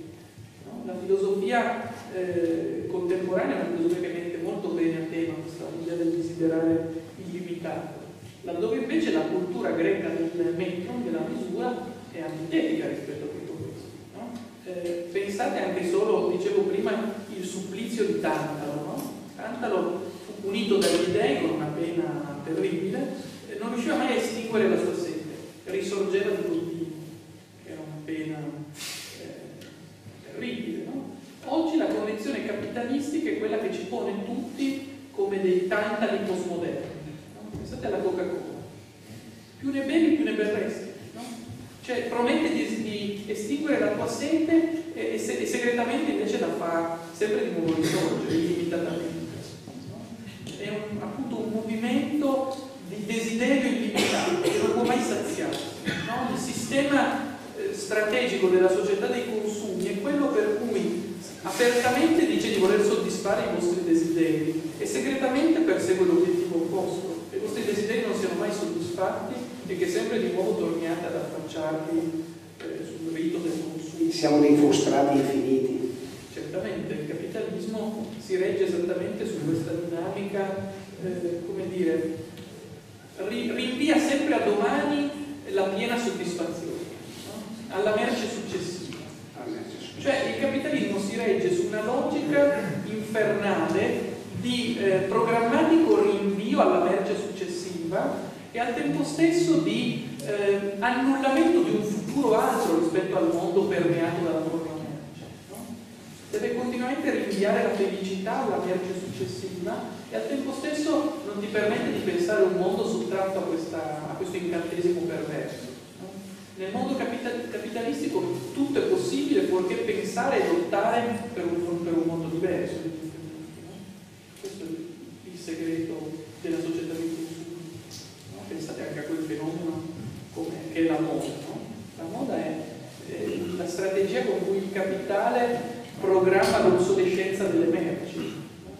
no? La filosofia Eh, contemporanea è una filosofia che mette molto bene a tema questa idea del desiderare illimitato, laddove invece la cultura greca del metron, della misura, è antitetica rispetto a tutto questo, no? Eh, pensate anche solo, dicevo prima, il supplizio di Tantalo, no? Tantalo fu punito dagli dei con una pena terribile, eh, non riusciva mai a estinguere la sua sete, risorgeva di continuo, era una pena eh, terribile, no? Oggi la condizione capitalistica è quella che ci pone tutti come dei tantali postmoderni, no? Pensate alla Coca-Cola, più ne bevi più ne berresti, no? Cioè promette di, di estinguere la tua sete e, e, se, e segretamente invece la fa sempre di nuovo risorgere, illimitatamente, no? È un, appunto un movimento di desiderio illimitato che non può mai saziare, no? Il sistema eh, strategico della società dei consumi è quello per cui apertamente dice di voler soddisfare i vostri desideri e segretamente persegue l'obiettivo opposto, che i vostri desideri non siano mai soddisfatti e che sempre di nuovo torniate ad affacciarvi eh, sul rito del consumo. Siamo dei frustrati infiniti. Certamente, il capitalismo si regge esattamente su questa dinamica, eh, come dire, ri rinvia sempre a domani la piena soddisfazione, no? Alla merce successiva. Cioè il capitalismo si regge su una logica infernale di eh, programmatico rinvio alla merce successiva e al tempo stesso di eh, annullamento di un futuro altro rispetto al mondo permeato dalla propria merce, no? Deve continuamente rinviare la felicità alla merce successiva e al tempo stesso non ti permette di pensare un mondo sottratto a, questa, a questo incantesimo perverso. Nel mondo capitalistico tutto è possibile fuorché pensare e lottare per un, per un mondo diverso. Questo è il segreto della società di consumo. No? Pensate anche a quel fenomeno come, che è la moda. No? La moda è, è la strategia con cui il capitale programma l'obsolescenza delle merci. No?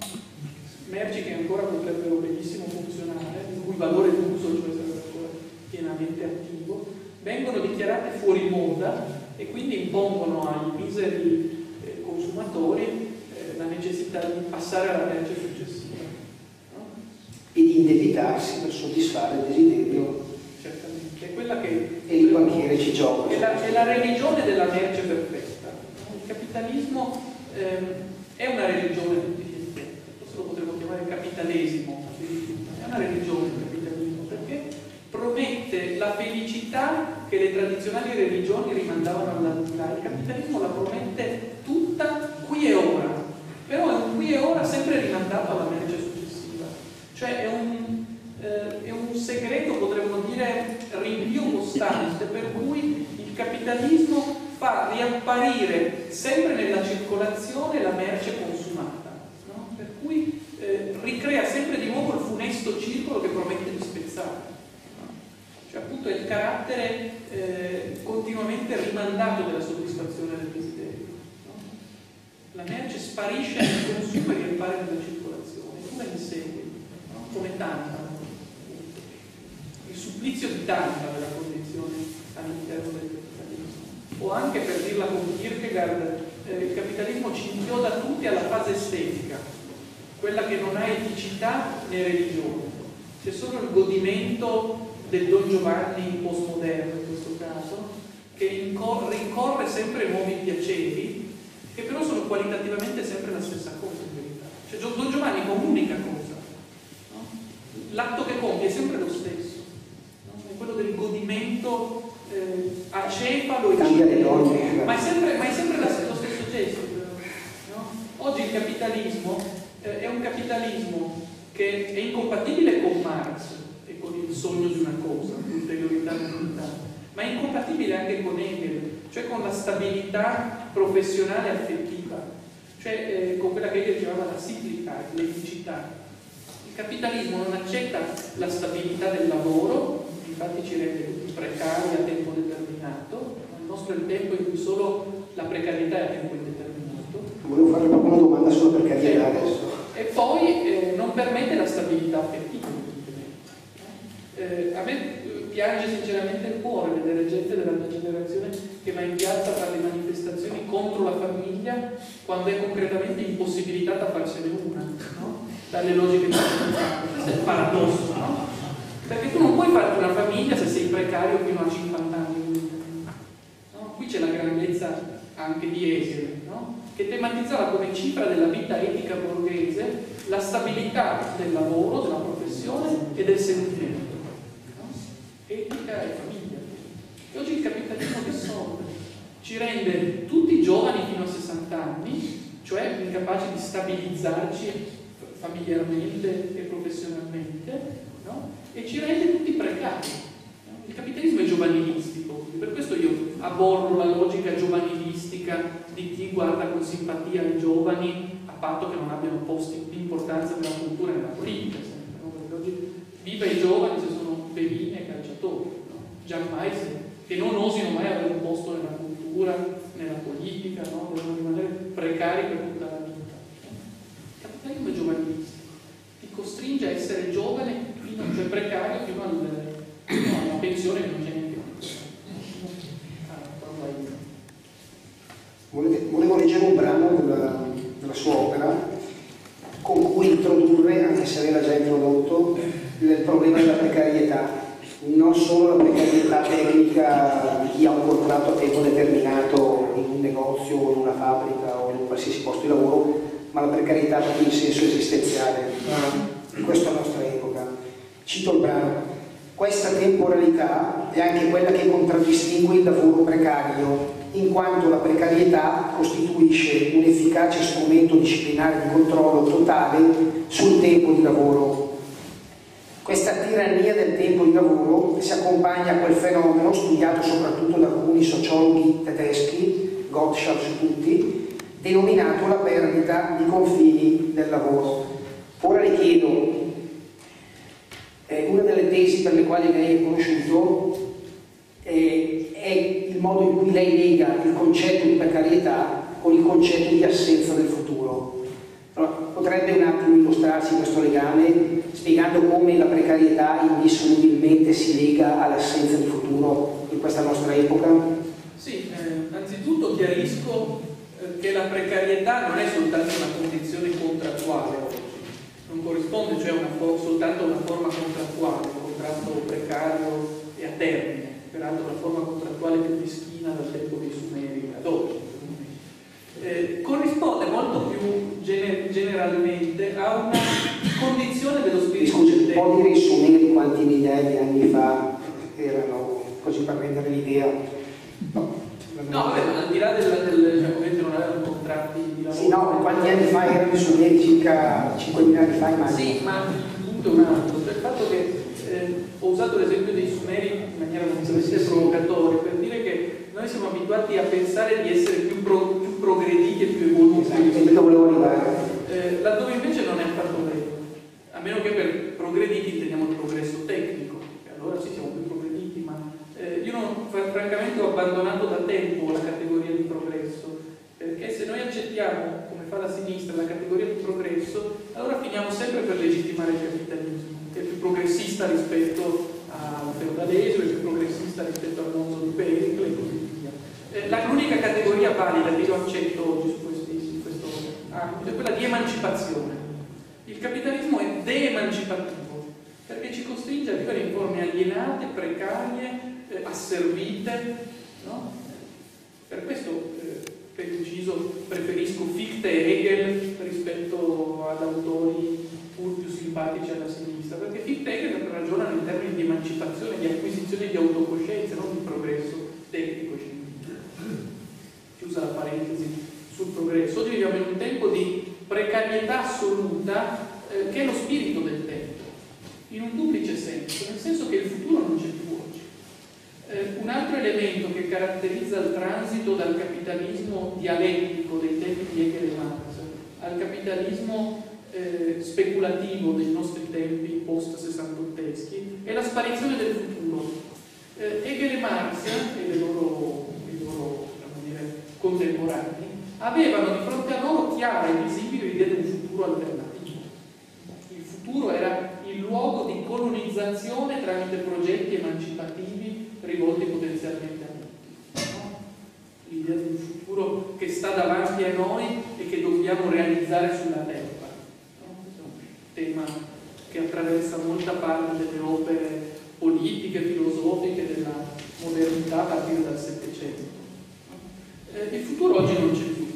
Merci che ancora potrebbero benissimo funzionare, il cui valore d'uso cioè sarebbe ancora pienamente attivo, vengono dichiarate fuori moda e quindi impongono ai miseri eh, consumatori eh, la necessità di passare alla merce successiva, no? E di indebitarsi per soddisfare il desiderio. Certamente, è quella che... E il banchiere ci gioca. È la, è la religione della merce perfetta. Il capitalismo ehm, è una religione a tutti gli effetti, forse lo potremmo chiamare capitalesimo, è una religione il capitalismo, perché promette la felicità che le tradizionali religioni rimandavano alla vita. Il capitalismo la promette tutta qui e ora, però è un qui e ora sempre rimandato alla merce perfetta. Cioè è un, eh, è un segreto, potremmo dire, rinvio costante, per cui il capitalismo fa riapparire sempre nella circolazione la merce consumata, no? Per cui eh, ricrea sempre di nuovo il funesto circolo che promette di spezzare. Cioè appunto è il carattere eh, continuamente rimandato della soddisfazione del desiderio, no? La merce sparisce nel consumo e riappare nella circolazione, nulla ne segue. Come Tantalo, il supplizio di Tantalo della condizione all'interno del capitalismo, o anche per dirla con Kierkegaard, eh, il capitalismo ci inchioda tutti alla fase estetica, quella che non ha eticità né religione, c'è solo il godimento del Don Giovanni postmoderno in questo caso, che incorre, ricorre sempre ai nuovi piaceri, che però sono qualitativamente sempre la stessa cosa in verità, cioè Don Giovanni comunica con l'atto che compie è sempre lo stesso, no? È quello del godimento eh, acefalo e cibero, ma è sempre, ma è sempre la, lo stesso gesto, no? Oggi il capitalismo eh, è un capitalismo che è incompatibile con Marx e con il sogno di una cosa, l'ulteriorità dell'unità, ma è incompatibile anche con Hegel, cioè con la stabilità professionale affettiva, cioè eh, con quella che Hegel chiamava la ciclicità, l'eticità. Il capitalismo non accetta la stabilità del lavoro, infatti ci rende precari a tempo determinato, il nostro è il tempo in cui solo la precarietà è a tempo indeterminato. Volevo fare proprio una domanda solo per capire adesso. E poi eh, non permette la stabilità affettiva. Eh, a me piange sinceramente il cuore vedere gente della mia generazione che va in piazza a fare le manifestazioni contro la famiglia quando è concretamente impossibilitata a farsene una, no? Dalle logiche particolari. Questo è il paradosso, no? Perché tu non puoi farti una famiglia se sei precario fino a cinquanta anni, no? Qui c'è la grandezza anche di Hegel, no? Che tematizzava come cifra della vita etica borghese la stabilità del lavoro, della professione e del sentimento, no? Etica e famiglia. E oggi il capitalismo che sono? Ci rende tutti giovani fino a sessanta anni, cioè incapaci di stabilizzarci familiarmente e professionalmente, no? E ci rende tutti precari. Il capitalismo è giovanilistico, per questo io aborro la logica giovanilistica di chi guarda con simpatia ai giovani a patto che non abbiano posti di importanza nella cultura e nella politica, sempre, no? Perché oggi viva i giovani se sono bevini e calciatori, no? Giammai se, che non osino mai avere un posto nella cultura, nella politica, no? Devono rimanere precari per tutta la vita. Il capitalismo è giovanilistico, ti costringe a essere giovane, fino, cioè precario, fino, al, fino alla pensione che non c'è neanche più. Volevo, volevo leggere un brano della, della sua opera con cui introdurre, anche se aveva già introdotto, il problema della precarietà, non solo la precarietà tecnica di chi ha un contratto a tempo determinato in un negozio o in una fabbrica o in un qualsiasi posto di lavoro, ma la precarietà proprio in senso esistenziale, in questa nostra epoca. Cito il brano: questa temporalità è anche quella che contraddistingue il lavoro precario, in quanto la precarietà costituisce un efficace strumento disciplinare di controllo totale sul tempo di lavoro. Questa tirannia del tempo di lavoro si accompagna a quel fenomeno studiato soprattutto da alcuni sociologhi tedeschi, Gottschalk su tutti, denominato la perdita di confini del lavoro. Ora le chiedo, eh, una delle tesi per le quali lei è conosciuto eh, è il modo in cui lei lega il concetto di precarietà con il concetto di assenza del futuro. Allora, potrebbe un attimo illustrarsi questo legame, spiegando come la precarietà indissolubilmente si lega all'assenza di futuro in questa nostra epoca? Sì, eh, anzitutto chiarisco che la precarietà non è soltanto una condizione contrattuale oggi, non corrisponde, cioè una soltanto una forma contrattuale, un contratto precario e a termine, peraltro la forma contrattuale più meschina dal tempo dei Sumeri ad oggi. Eh, corrisponde molto più gener generalmente a una condizione dello spirito. Scusi, del può dire i Sumeri quanti migliaia di anni fa erano, così per rendere l'idea? No, no, al di là del, del cioè, non erano contratti di lavoro. Sì, no, quanti anni fa erano i Sumeri? Circa cinquemila anni fa, immagino. Sì, ma il punto è un altro, cioè il fatto che eh, ho usato l'esempio dei Sumeri in maniera non solamente provocatoria per dire che noi siamo abituati a pensare di essere più pronti, progrediti e più evoluti, eh, laddove invece non è affatto vero, a meno che per progrediti intendiamo il progresso tecnico, e allora sì, siamo più progrediti, ma eh, io non, francamente ho abbandonato da tempo la categoria di progresso, perché se noi accettiamo, come fa la sinistra, la categoria di progresso, allora finiamo sempre per legittimare il capitalismo, che è più progressista rispetto al feudalesimo, è più progressista rispetto al mondo di Pericle e così via. L'unica categoria valida che io accetto oggi su questo, su questo ambito è quella di emancipazione. Il capitalismo è de-emancipativo perché ci costringe a vivere in forme alienate, precarie, eh, asservite, no? Per questo, eh, per inciso, preferisco Fichte e Hegel rispetto ad autori pur più simpatici alla sinistra, perché Fichte e Hegel ragionano in termini di emancipazione, di acquisizione di autocoscienza, non di progresso tecnico scientifico. Chiusa la parentesi sul progresso, oggi viviamo in un tempo di precarietà assoluta, eh, che è lo spirito del tempo, in un duplice senso, nel senso che il futuro non c'è più oggi. Eh, un altro elemento che caratterizza il transito dal capitalismo dialettico dei tempi di Hegel e Marx al capitalismo eh, speculativo dei nostri tempi post-sessantotteschi è la sparizione del futuro. Eh, Hegel e Marx e le loro contemporanei avevano di fronte a loro chiara e visibile l'idea di un futuro alternativo. Il futuro era il luogo di colonizzazione tramite progetti emancipativi rivolti potenzialmente a tutti. L'idea di un futuro che sta davanti a noi e che dobbiamo realizzare sulla terra. Questo è un tema che attraversa molta parte delle opere politiche, filosofiche della modernità a partire dal Settecento. Il futuro oggi non c'è più.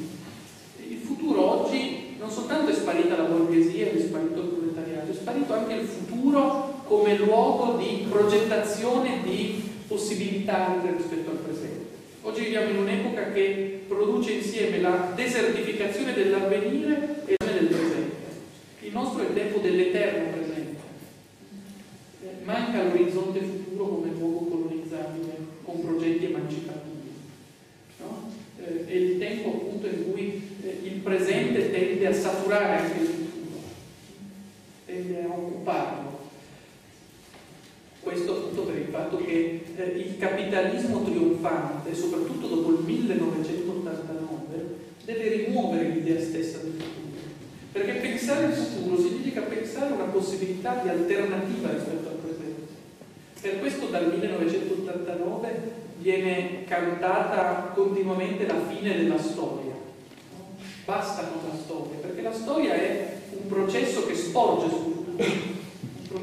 Il futuro oggi non soltanto è sparita la borghesia, è sparito il proletariato, è sparito anche il futuro come luogo di progettazione di possibilità altre rispetto al presente. Oggi viviamo in un'epoca che produce insieme la desertificazione dell'avvenire e del presente. Il nostro è il tempo dell'eterno presente. Manca l'orizzonte futuro come luogo colonizzabile con progetti emancipativi. È il tempo appunto in cui il presente tende a saturare anche il futuro, tende a occuparlo. Questo appunto per il fatto che il capitalismo trionfante, soprattutto dopo il millenovecentottantanove, deve rimuovere l'idea stessa del futuro. Perché pensare al futuro significa pensare una possibilità di alternativa rispetto al presente. Per questo dal millenovecentottantanove viene cantata continuamente la fine della storia. Basta con la storia, perché la storia è un processo che sporge sul futuro,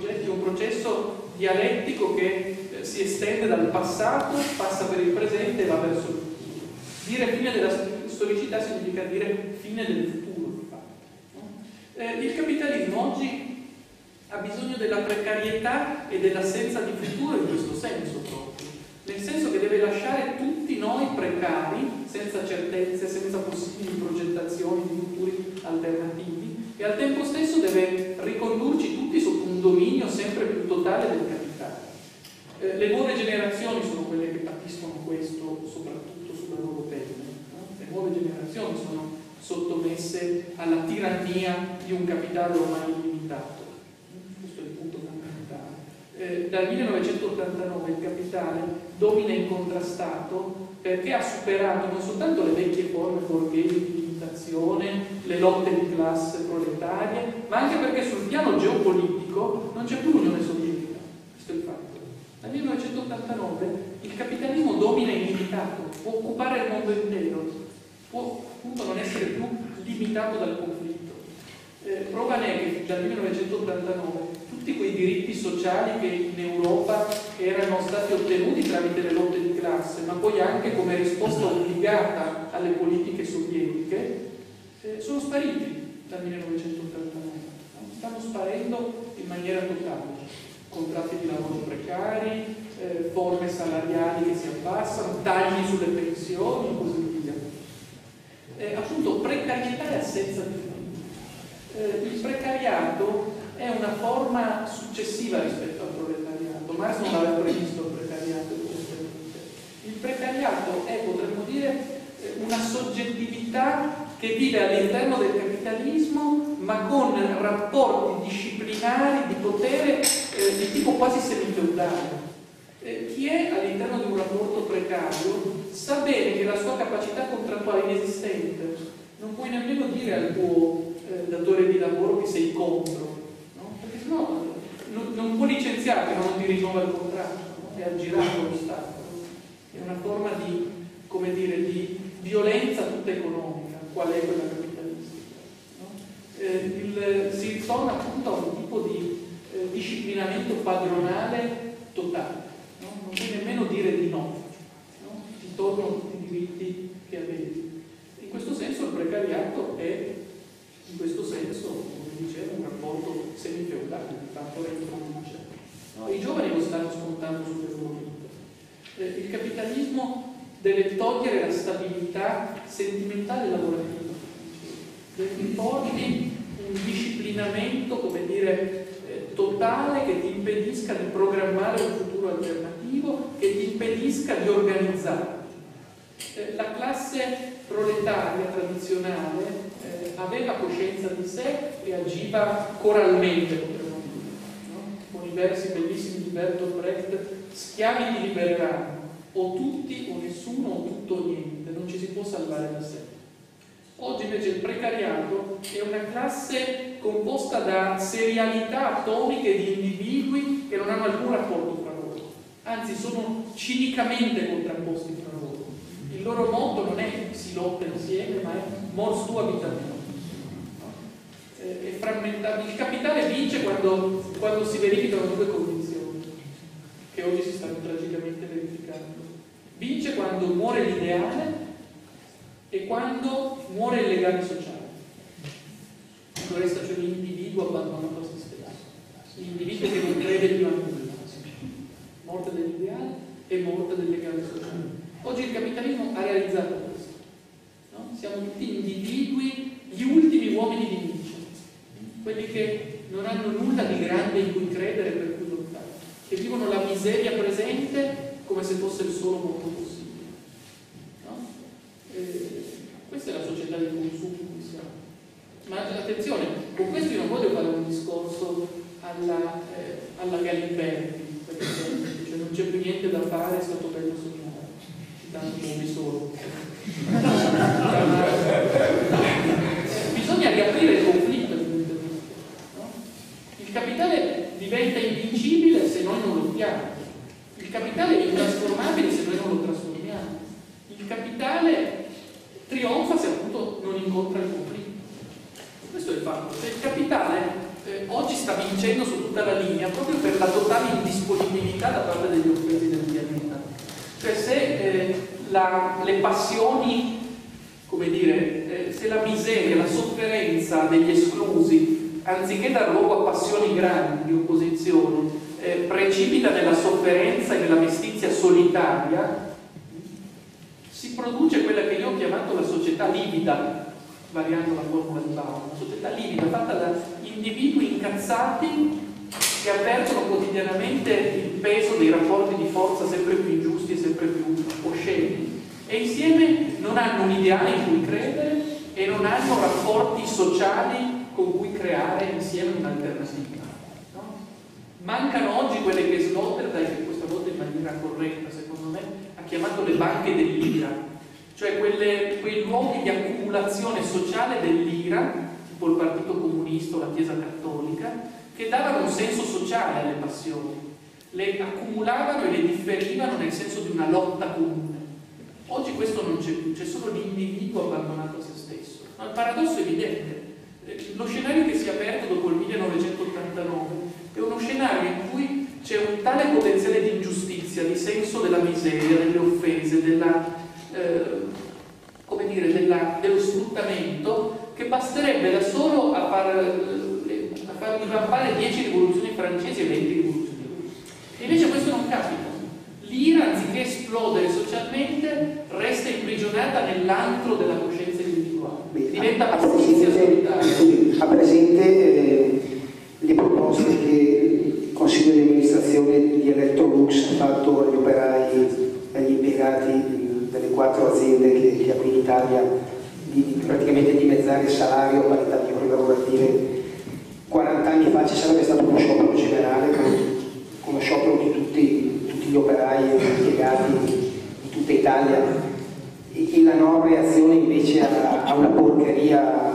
è un processo dialettico che si estende dal passato, passa per il presente e va verso il futuro. Dire fine della storicità significa dire fine del futuro, di fatto. Il capitalismo oggi ha bisogno della precarietà e dell'assenza di futuro in questo senso proprio. Nel senso che deve lasciare tutti noi precari, senza certezze, senza possibili progettazioni di futuri alternativi, e al tempo stesso deve ricondurci tutti sotto un dominio sempre più totale del capitale. Eh, le nuove generazioni sono quelle che patiscono questo, soprattutto sulla loro pelle. Eh? Le nuove generazioni sono sottomesse alla tirannia di un capitale ormai illimitato. Questo è il punto fondamentale. Eh, dal millenovecentottantanove il capitale domina incontrastato perché ha superato non soltanto le vecchie forme borghesi di limitazione, le lotte di classe proletarie, ma anche perché sul piano geopolitico non c'è più l'Unione Sovietica. Questo è il fatto. Dal millenovecentottantanove il capitalismo domina illimitato, può occupare il mondo intero, può appunto non essere più limitato dal conflitto. Eh, prova ne è che dal millenovecentottantanove tutti quei diritti sociali che in Europa erano stati ottenuti tramite le lotte di classe, ma poi anche come risposta obbligata alle politiche sovietiche, eh, sono spariti dal millenovecentottantanove, stanno sparendo in maniera totale. Contratti di lavoro precari, eh, forme salariali che si abbassano, tagli sulle pensioni e così via. Eh, appunto, precarietà e assenza di fondi. Eh, il precariato è una forma successiva rispetto al proletariato. Marx non aveva previsto il precariato. Il precariato è, potremmo dire, una soggettività che vive all'interno del capitalismo, ma con rapporti disciplinari di potere eh, di tipo quasi semifeudale. Eh, chi è all'interno di un rapporto precario sa bene che la sua capacità contrattuale è inesistente, non puoi nemmeno dire al tuo eh, datore di lavoro che sei contro, no? Perché sennò non, non può licenziarti, ma non ti rinnova il contratto, no? È aggirato lo Stato, è una forma di, come dire, di violenza tutta economica, qual è quella capitalistica, no? eh, il, si ritorna appunto a un tipo di eh, disciplinamento padronale totale, no? Non puoi nemmeno dire di no, no? Ti tornano tutti i diritti che avevi. In questo senso il precariato è, in questo senso, come dicevo, un rapporto semifeudale, tanto è introduce, no? I giovani lo stanno scontando superiormente. Eh, il capitalismo deve togliere la stabilità sentimentale e lavorativa, deve importi un disciplinamento, come dire, eh, totale, che ti impedisca di programmare un futuro alternativo, che ti impedisca di organizzare. Eh, la classe proletaria tradizionale eh, aveva coscienza di sé e agiva coralmente, potremmo dire, no? Con i versi bellissimi di Bertolt Brecht, "Schiavi ti libereranno, o tutti o nessuno o tutto o niente, non ci si può salvare da sé". Oggi invece il precariato è una classe composta da serialità atomiche di individui che non hanno alcun rapporto fra loro, anzi sono cinicamente contrapposti fra loro. Il loro motto non è "si lotta insieme", ma è "mors tu abitabilis". È frammentato. Il capitale vince quando, quando si verificano due condizioni che oggi si stanno tragicamente verificando. Vince quando muore l'ideale e quando muore il legame sociale. Quando resta cioè l'individuo abbandonato a se stesso, l'individuo che non crede più a nulla. Morte dell'ideale e morte del legame sociale. Oggi il capitalismo ha realizzato questo, no? Siamo tutti individui, gli ultimi uomini di luce, quelli che non hanno nulla di grande in cui credere, per cui lottare, che vivono la miseria presente come se fosse il solo modo possibile, no? Eh, questa è la società del consumo in cui siamo. Ma attenzione, con questo io non voglio fare un discorso alla, eh, alla Galiberti, perché cioè, non c'è più niente da fare, è stato bello sognare, citando nomi solo. Bisogna riaprire il conflitto, no? Il capitale diventa invincibile se noi non lottiamo. Il capitale è intrasformabile se noi non lo trasformiamo. Il capitale trionfa se appunto non incontra il conflitto. Questo è il fatto. Cioè, il capitale eh, oggi sta vincendo su tutta la linea proprio per la totale indisponibilità da parte degli offesi del pianeta. Cioè se eh, la, le passioni, come dire, eh, se la miseria, la sofferenza degli esclusi, anziché dar luogo a passioni grandi di opposizione, Eh, precipita nella sofferenza e nella mestizia solitaria, si produce quella che io ho chiamato la società livida, variando la formula di Bauer, una società livida fatta da individui incazzati che avvertono quotidianamente il peso dei rapporti di forza sempre più ingiusti e sempre più osceni, e insieme non hanno un ideale in cui credere e non hanno rapporti sociali con cui creare insieme un'alternativa. Mancano oggi quelle che Sloterdijk, che questa volta in maniera corretta secondo me, ha chiamato le banche dell'ira, cioè quelle, quei luoghi di accumulazione sociale dell'ira, tipo il Partito Comunista o la Chiesa Cattolica, che davano un senso sociale alle passioni, le accumulavano e le differivano nel senso di una lotta comune. Oggi questo non c'è più, c'è solo l'individuo abbandonato a se stesso. Ma il paradosso è evidente. lo scenario che si è aperto dopo il millenovecentottantanove è uno scenario in cui c'è un tale potenziale di ingiustizia, di senso della miseria, delle offese, della, eh, come dire, della, dello sfruttamento, che basterebbe da solo a far, a far divampare dieci rivoluzioni francesi e venti rivoluzioni russe. Invece questo non capita. L'ira, anziché esplodere socialmente, resta imprigionata nell'antro della coscienza individuale. Beh, diventa pastizia solitaria. Ha presente eh, le proposte che il Consiglio di amministrazione di Electrolux ha fatto agli operai, agli impiegati delle quattro aziende che, che ha qui in Italia, di, di praticamente dimezzare il salario a parità di ore lavorative. quaranta anni fa ci sarebbe stato uno sciopero generale, uno sciopero di tutti gli operai e gli impiegati di tutta Italia, e, e la non reazione invece a, a una porcheria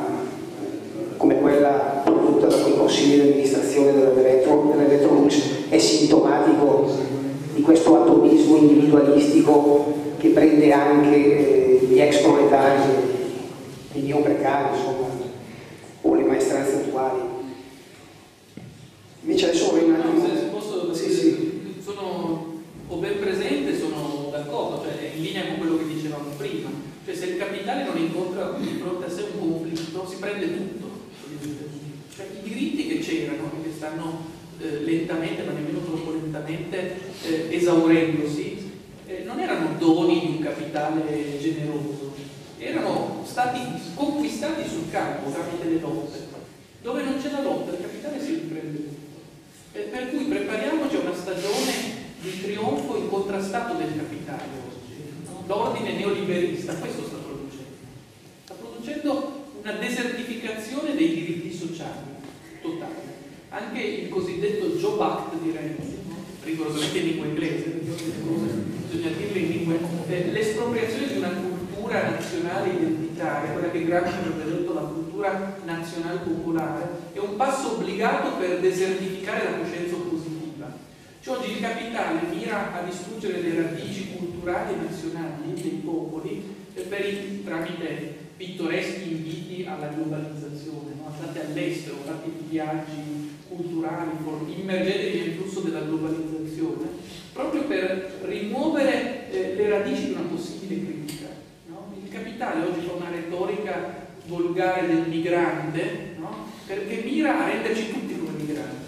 come quella prodotta da quel consiglio di amministrazione dell'Electrolux è sintomatico di questo atomismo individualistico che prende anche eh, gli ex proletari, i neoprecari, insomma, o le maestranze attuali. Invece adesso vorrei un attimo. Sì, sì. Sono... ho ben presente, sono d'accordo, cioè è in linea con quello che dicevamo prima, cioè se il capitale non incontra di fronte a sé un conflitto si prende tutto, cioè i diritti che c'erano e che stanno eh, lentamente, ma nemmeno troppo lentamente, eh, esaurendosi, eh, non erano doni di un capitale generoso, erano stati conquistati sul campo tramite le lotte. Dove non c'è la lotta il capitale si riprende tutto, e per cui prepariamoci a una stagione di trionfo incontrastato del capitale oggi. L'ordine neoliberista questo sta producendo, sta producendo una desertificazione dei diritti sociali totale. Anche il cosiddetto Jobs Act di Renzi, rigorosamente in lingua inglese, bisogna dirlo in lingua, eh, l'espropriazione di una cultura nazionale identitaria, quella che Gramsci aveva detto la cultura nazionale popolare, è un passo obbligato per desertificare la coscienza oppositiva. Cioè, oggi il capitale mira a distruggere le radici culturali e nazionali dei popoli per il, tramite pittoreschi inviti alla globalizzazione, no? Andate all'estero, fate viaggi culturali, immergetevi nel flusso della globalizzazione, proprio per rimuovere eh, le radici di una possibile critica, no? Il capitale oggi fa una retorica volgare del migrante, no? Perché mira a renderci tutti come migranti.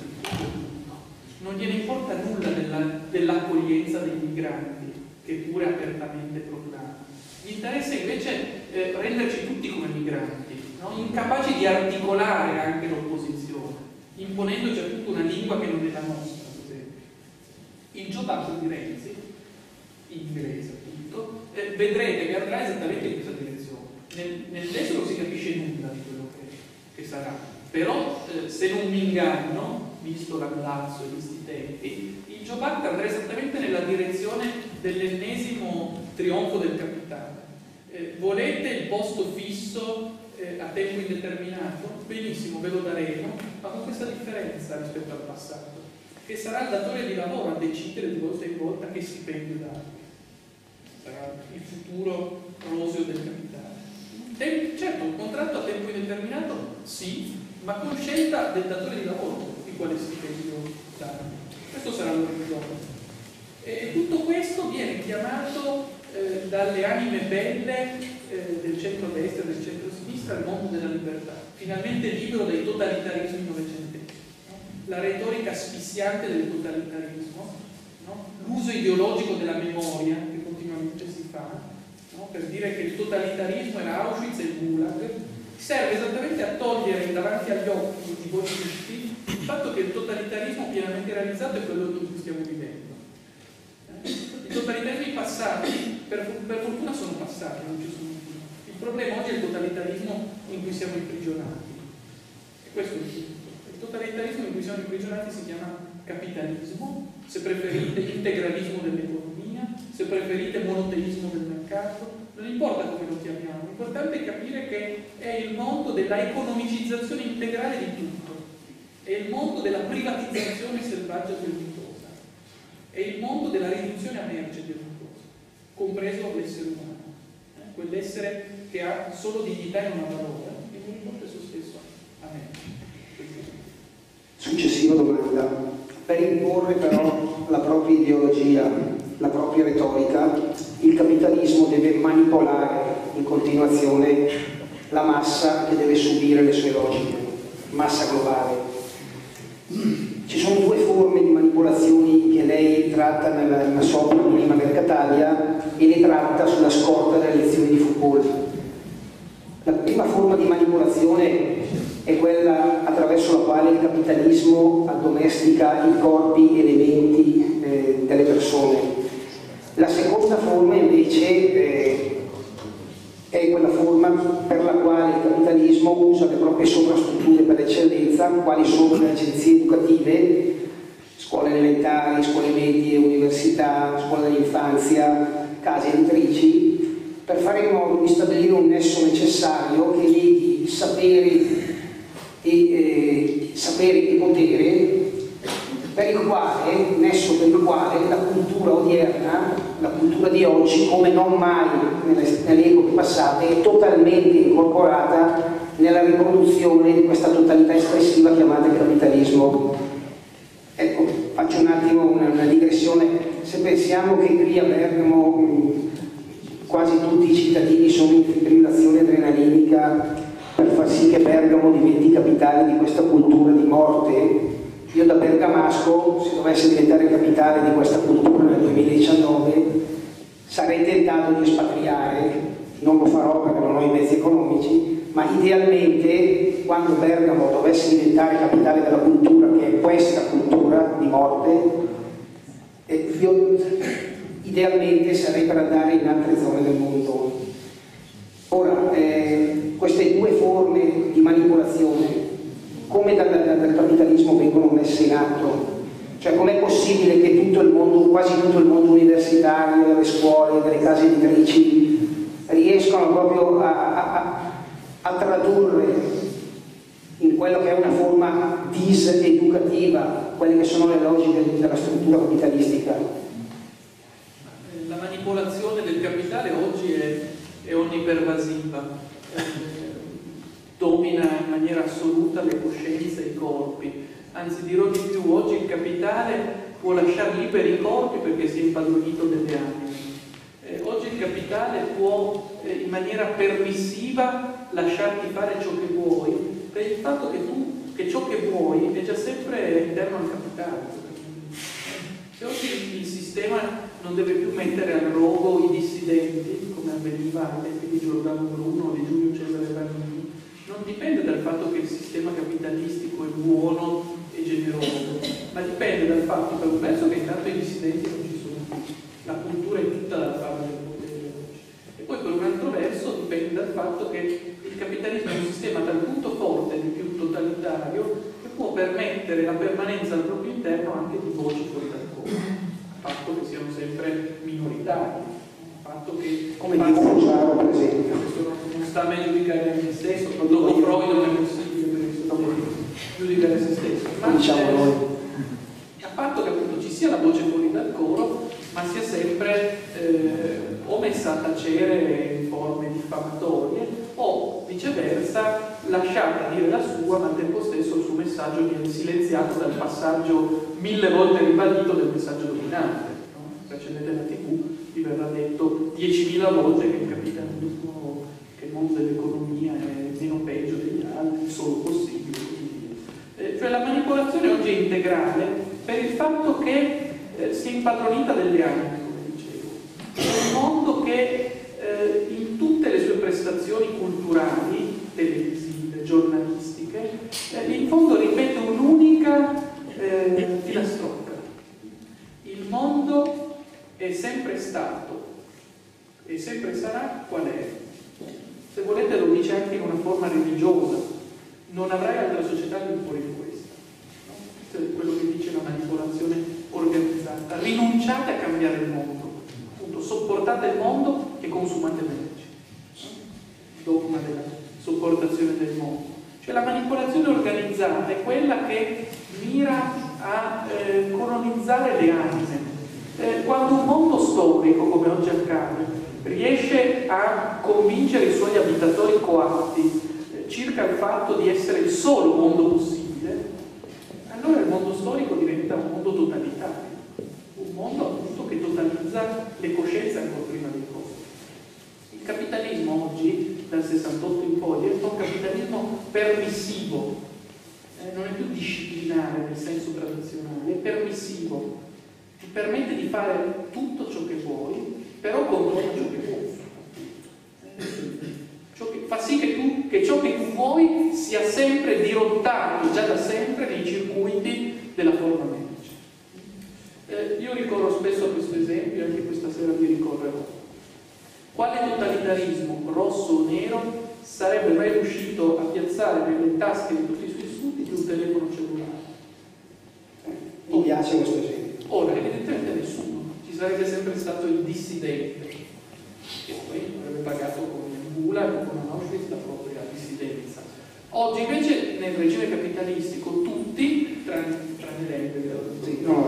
Non gliene importa nulla dell'accoglienza dell dei migranti, che pure apertamente proclama. Gli interessa invece eh, renderci tutti come migranti, no? Incapaci di articolare anche l'opposizione, imponendoci a tutta una lingua che non è la nostra, per esempio. Il Jobs di Renzi, inglese appunto, eh, vedrete che andrà esattamente in questa direzione. Nel, nel testo non si capisce nulla di quello che, che sarà, però eh, se non mi inganno, visto l'andazzo e questi tempi, il Jobs Act andrà esattamente nella direzione dell'ennesimo trionfo del capitale. Eh, volete il posto fisso eh, a tempo indeterminato? Benissimo, ve lo daremo, ma con questa differenza rispetto al passato, che sarà il datore di lavoro a decidere di volta in volta che stipendio darvi. Sarà il futuro roseo del capitale. Tem- certo, un contratto a tempo indeterminato, sì, ma con scelta del datore di lavoro. Quale stipendio dare. Questo sarà l'orizzonte. E tutto questo viene chiamato eh, dalle anime belle eh, del centro-destra e del centro-sinistra al mondo della libertà, finalmente libero dai totalitarismi novecenteschi. No? La retorica asfissiante del totalitarismo, no? L'uso ideologico della memoria che continuamente si fa, no? Per dire che il totalitarismo era Auschwitz e il Gulag, serve esattamente a togliere davanti agli occhi di voi tutti il fatto che il totalitarismo pienamente realizzato è quello che stiamo vivendo. I totalitarismi passati, per, per fortuna, sono passati, non ci sono più. Il problema oggi è il totalitarismo in cui siamo imprigionati. E questo è tutto. Il totalitarismo in cui siamo imprigionati si chiama capitalismo, se preferite integralismo dell'economia, se preferite monoteismo del mercato. Non importa come lo chiamiamo, l'importante è capire che è il mondo della economicizzazione integrale di tutto. È il mondo della privatizzazione selvaggia di ogni cosa, è il mondo della riduzione a merce di ogni cosa, compreso l'essere umano, eh? Quell'essere che ha solo dignità e non ha valore, e non importa esso stesso a merce. successiva domanda, per imporre però la propria ideologia, la propria retorica. Il capitalismo deve manipolare in continuazione la massa che deve subire le sue logiche, massa globale. Ci sono due forme di manipolazioni che lei tratta nella, nella sua Minima Mercatalia, e le tratta sulla scorta delle lezioni di Foucault. La prima forma di manipolazione è quella attraverso la quale il capitalismo addomestica i corpi e le menti eh, delle persone. La seconda forma invece eh, è quella forma per la quale il capitalismo usa le proprie sovrastrutture per eccellenza, quali sono le agenzie educative, scuole elementari, scuole medie, università, scuole dell'infanzia, case editrici, per fare in modo di stabilire un nesso necessario che leghi sapere e eh, sapere e potere, per il quale, nesso per il quale la cultura odierna, la cultura di oggi, come non mai nelle, nelle epoche passate, è totalmente incorporata nella riproduzione di questa totalità espressiva chiamata capitalismo. Ecco, faccio un attimo una, una digressione. Se pensiamo che qui a Bergamo mh, quasi tutti i cittadini sono in fibrillazione adrenalinica per far sì che Bergamo diventi capitale di questa cultura di morte, io da bergamasco, se dovessi diventare capitale di questa cultura nel duemiladiciannove, sarei tentato di espatriare. Non lo farò perché non ho i mezzi economici, ma idealmente quando Bergamo dovesse diventare capitale della cultura, che è questa cultura di morte, io idealmente sarei per andare in altre zone del mondo. Ora, eh, queste due forme di manipolazione come dal, dal, dal capitalismo vengono messe in atto? Cioè, com'è possibile che tutto il mondo, quasi tutto il mondo universitario, delle scuole, delle case editrici, riescano proprio a, a, a tradurre in quello che è una forma diseducativa quelle che sono le logiche della struttura capitalistica? La manipolazione del capitale oggi è, è onnipervasiva, domina in maniera assoluta le coscienze e i corpi. Anzi, dirò di più, oggi il capitale può lasciare liberi i corpi perché si è impadronito delle anime. Eh, oggi il capitale può eh, in maniera permissiva lasciarti fare ciò che vuoi, per il fatto che tu, che ciò che vuoi è già sempre interno al capitale. Se oggi il sistema non deve più mettere al rogo i dissidenti, come avveniva ai tempi di Giordano Bruno o di Giulio Cesare Bernini, non dipende dal fatto che il sistema capitalistico è buono e generoso, ma dipende dal fatto, per un pezzo, che intanto i dissidenti non ci sono, la cultura è tutta dalla parte del potere oggi. E poi per un altro verso dipende dal fatto che il capitalismo è un sistema tal punto forte, di più totalitario, che può permettere la permanenza al proprio interno anche di voci fuori dal corpo, a patto che siano sempre minoritari, a patto che, come Diego Fusaro per esempio, sta meglio giudicare a se stesso, dopo Freud non è possibile giudicare se stesso, ma diciamo noi, a patto che appunto ci sia la voce fuori dal coro, ma sia sempre eh, o messa a tacere in forme diffamatorie o viceversa lasciata dire la sua, ma al tempo stesso il suo messaggio viene silenziato dal passaggio mille volte ribadito del messaggio dominante, no? Se accendete la tivù vi verrà detto diecimila volte che il capitalismo, il mondo dell'economia è meno peggio degli altri, solo possibile. Eh, cioè la manipolazione oggi è integrale per il fatto che eh, si è impadronita delle anime, come dicevo. È un mondo che eh, in tutte le sue prestazioni culturali, televisive, giornalistiche, eh, in fondo ripete un'unica eh, filastrocca. Il mondo è sempre stato e sempre sarà qual è. Se volete lo dice anche in una forma religiosa, non avrai altra società che fuori di questa, no? Quello che dice la manipolazione organizzata, rinunciate a cambiare il mondo, appunto, sopportate il mondo e consumate merci, dogma della sopportazione del mondo. Cioè la manipolazione organizzata è quella che mira a eh, colonizzare le anime. Eh, quando un mondo storico, come oggi accade, riesce a convincere i suoi abitatori coatti eh, circa il fatto di essere il solo mondo possibile, allora le coscienze ancora prima dei corpi. Il capitalismo oggi, dal sessantotto in poi, diventa un capitalismo permissivo, eh, non è più disciplinare nel senso tradizionale, è permissivo, ti permette di fare tutto ciò che vuoi, però controlla ciò che vuoi. Ciò che fa sì che, tu, che ciò che tu vuoi sia sempre dirottato, già da sempre, nei circuiti della forma medica. Eh, io ricorro spesso a questo esempio, anche questa sera vi ricorrerò. Quale totalitarismo, rosso o nero, sarebbe mai riuscito a piazzare nelle tasche di tutti i suoi studi di un telefono cellulare? Mi piace questo esempio. Ora, evidentemente nessuno. Ci sarebbe sempre stato il dissidente, che poi avrebbe pagato con Gulag, con Auschwitz, la propria dissidenza. Oggi invece nel regime capitalistico tutti, tranne l'ente, no,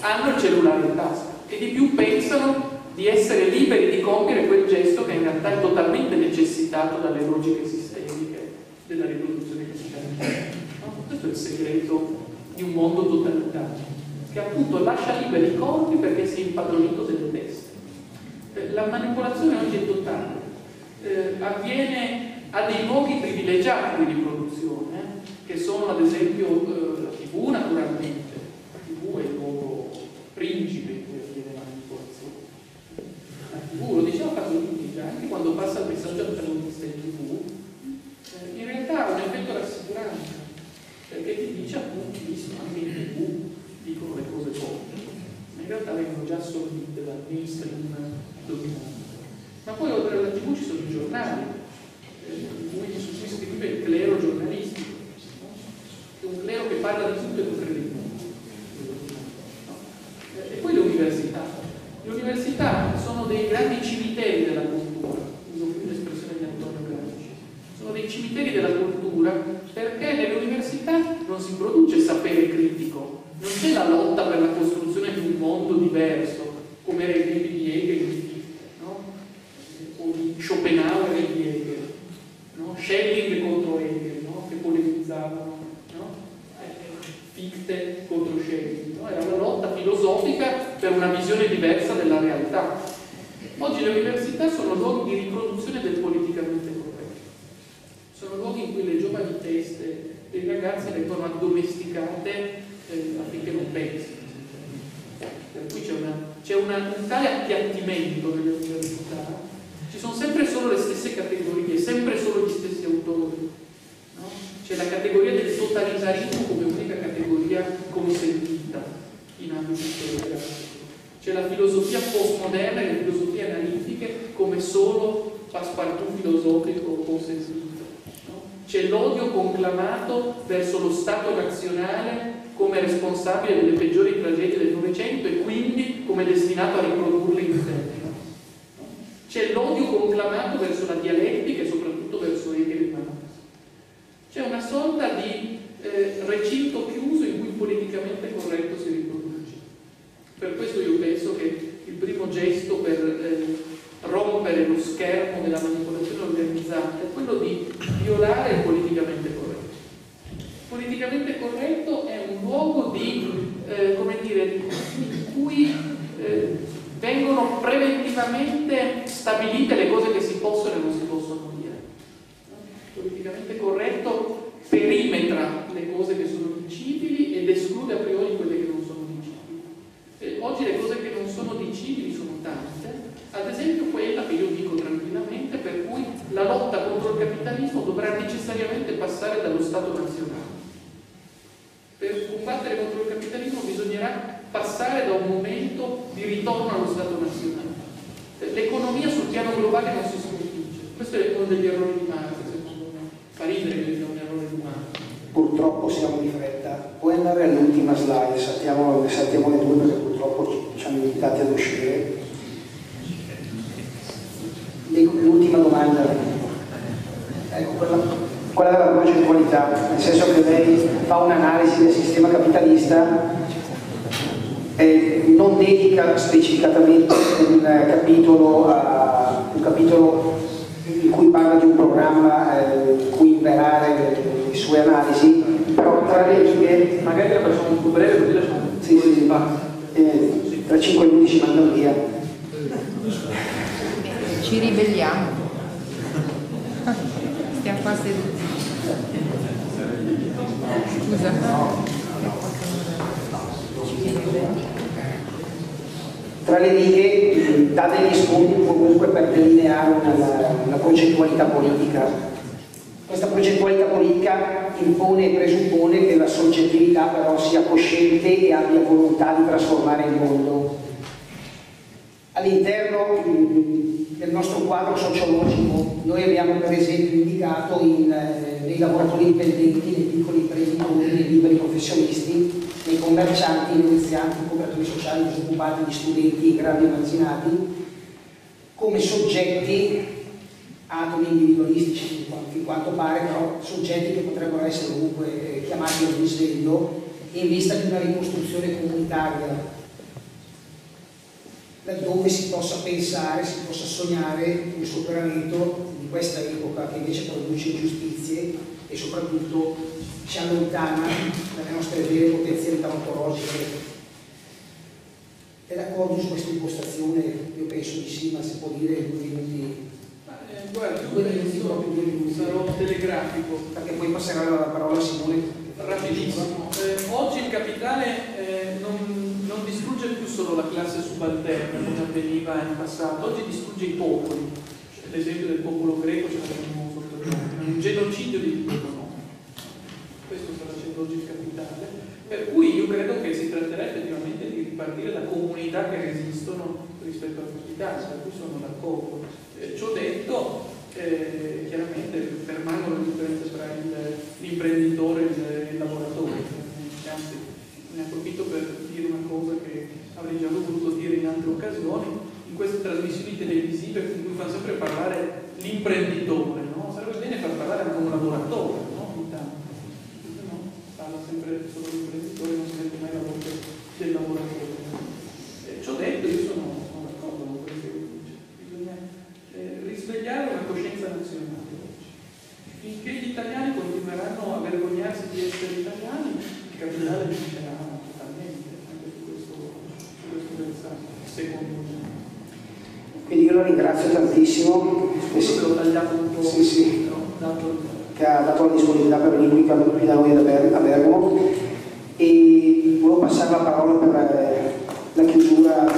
hanno il cellulare in tasca e di più pensano di essere liberi di compiere quel gesto che in realtà è totalmente necessitato dalle logiche sistemiche della rivoluzione capitalista. No? Questo è il segreto di un mondo totalitario, che appunto lascia liberi i corpi perché si è impadronito delle teste. La manipolazione oggi è totale, eh, avviene a dei luoghi privilegiati di produzione, eh, che sono ad esempio eh, la tivù naturalmente, la tivù è il luogo principe in cui avviene la manipolazione. La tivù, lo diciamo a caso tutti, anche quando passa il messaggio antagonista in tivù, eh, in realtà ha un effetto rassicurante, perché ti dice appunto, visto anche in tivù dicono le cose forti, in realtà vengono già assorbite dal mainstream dominante. Ma poi oltre alla tivù ci sono i giornali, eh, su cui si scrive il clero giornalistico, no? Un clero che parla di tutto e non crede in tutto, no? E poi le università. Le università sono dei grandi cimiteri della cultura, uso più l'espressione di Antonio Gramsci, sono dei cimiteri della cultura perché nelle università non si produce sapere critico, non c'è la lotta per la costruzione di un mondo diverso, come era il tempo di Hegel, di Fichte, no? O di Schopenhauer e di Hegel, no? Schelling contro Hegel, no? Che polemizzavano, no? Fichte contro Schelling, no? Era una lotta filosofica per una visione diversa della realtà. Oggi le università sono luoghi di riproduzione del politicamente corretto, sono luoghi in cui le giovani teste dei ragazzi vengono addomesticate affinché non pensi, per cui c'è una, c'è una, un tale appiattimento nelle università, ci sono sempre solo le stesse categorie, sempre solo gli stessi autori, no? C'è la categoria del totalitarismo come unica categoria consentita in ambito storiografico, c'è la filosofia postmoderna e le filosofie analitiche come solo passepartout filosofico consentito, no? C'è l'odio conclamato verso lo Stato nazionale come responsabile delle peggiori tragedie del Novecento e quindi come destinato a riprodurle in terra. C'è l'odio conclamato verso la dialettica e soprattutto verso Hegel e Marx. C'è una sorta di eh, recinto chiuso in cui il politicamente corretto si riproduce. Per questo io penso che il primo gesto per eh, rompere lo schermo della manipolazione organizzata è quello di violare il politicamente corretto. Politicamente corretto è un luogo di, eh, come dire, in cui eh, vengono preventivamente stabilite le cose che si possono e non si possono dire. Politicamente corretto perimetra le cose che sono dicibili ed esclude a priori quelle che non sono dicibili. E oggi le cose che non sono dicibili sono tante, ad esempio quella che io dico tranquillamente, per cui la lotta contro il capitalismo dovrà necessariamente passare dallo Stato nazionale. Per combattere contro il capitalismo bisognerà passare da un momento di ritorno allo Stato nazionale. L'economia sul piano globale non si sconfigge. Questo è uno degli errori di Marx, secondo me. Fa ridere che sia un errore di Marx. Purtroppo siamo di fretta. Puoi andare all'ultima slide, saltiamo le due perché purtroppo ci hanno invitati ad uscire. L'ultima domanda, ecco, quella, quella della progettualità, nel senso che lei fa un'analisi del sistema capitalista e non dedica specificatamente un capitolo, a, un capitolo in cui parla di un programma in cui imperare le, le sue analisi, però tra le righe magari la facciamo più breve così lasciamo. Sì, sì, sì. Eh, tra cinque e undici mandano via. Ci ribelliamo. Stiamo qua seduti. Scusa. Tra le righe dà degli spunti comunque per delineare una, una progettualità politica. Questa progettualità politica impone e presuppone che la soggettività però sia cosciente e abbia volontà di trasformare il mondo. All'interno del nostro quadro sociologico noi abbiamo per esempio indicato in, nei lavoratori dipendenti, nei piccoli imprenditori, nei liberi professionisti, nei commercianti, nei negozianti, nei cooperatori sociali, disoccupati, gli studenti, i grandi emarginati, come soggetti atomi individualistici, in quanto pare, però soggetti che potrebbero essere comunque chiamati al risveglio in vista di una ricostruzione comunitaria, laddove si possa pensare, si possa sognare un superamento di questa epoca che invece produce ingiustizie e soprattutto ci allontana dalle nostre vere potenzialità ontologiche. È d'accordo su questa impostazione? Io penso di sì, ma si può dire in due minuti. Guarda, penso, sarò telegrafico perché poi passerà la parola a Simone. Rapidissimo. Eh, oggi il capitale eh, non, non distrugge più solo la classe subalterna come avveniva in passato, oggi distrugge i popoli. Cioè, l'esempio del popolo greco ce l'abbiamo sotto, un genocidio di tutto economico. Questo sta facendo oggi il capitale. Per cui io credo che si tratterà effettivamente di ripartire da comunità che resistono rispetto al capitale, per cui sono d'accordo. Ciò detto, eh, chiaramente permangono le differenze tra l'imprenditore e il lavoratore. Anzi, ne approfitto per dire una cosa che avrei già voluto dire in altre occasioni. In queste trasmissioni televisive in cui fanno sempre parlare l'imprenditore, no? Sarebbe bene far parlare anche un lavoratore, no? Intanto no, parla sempre solo l'imprenditore, non si sente mai la voce del lavoratore. Eh, ciò detto, io sono svegliare una coscienza nazionale oggi. Finché gli italiani continueranno a vergognarsi di essere italiani, il capitale vincerà totalmente anche su questo, su questo versante, secondo me. Quindi io lo ringrazio tantissimo. Questo sì, l'ho tagliato un po', sì, sì. Dato... che ha dato la disponibilità per venire qui da noi a Bergamo, e volevo passare la parola per la chiusura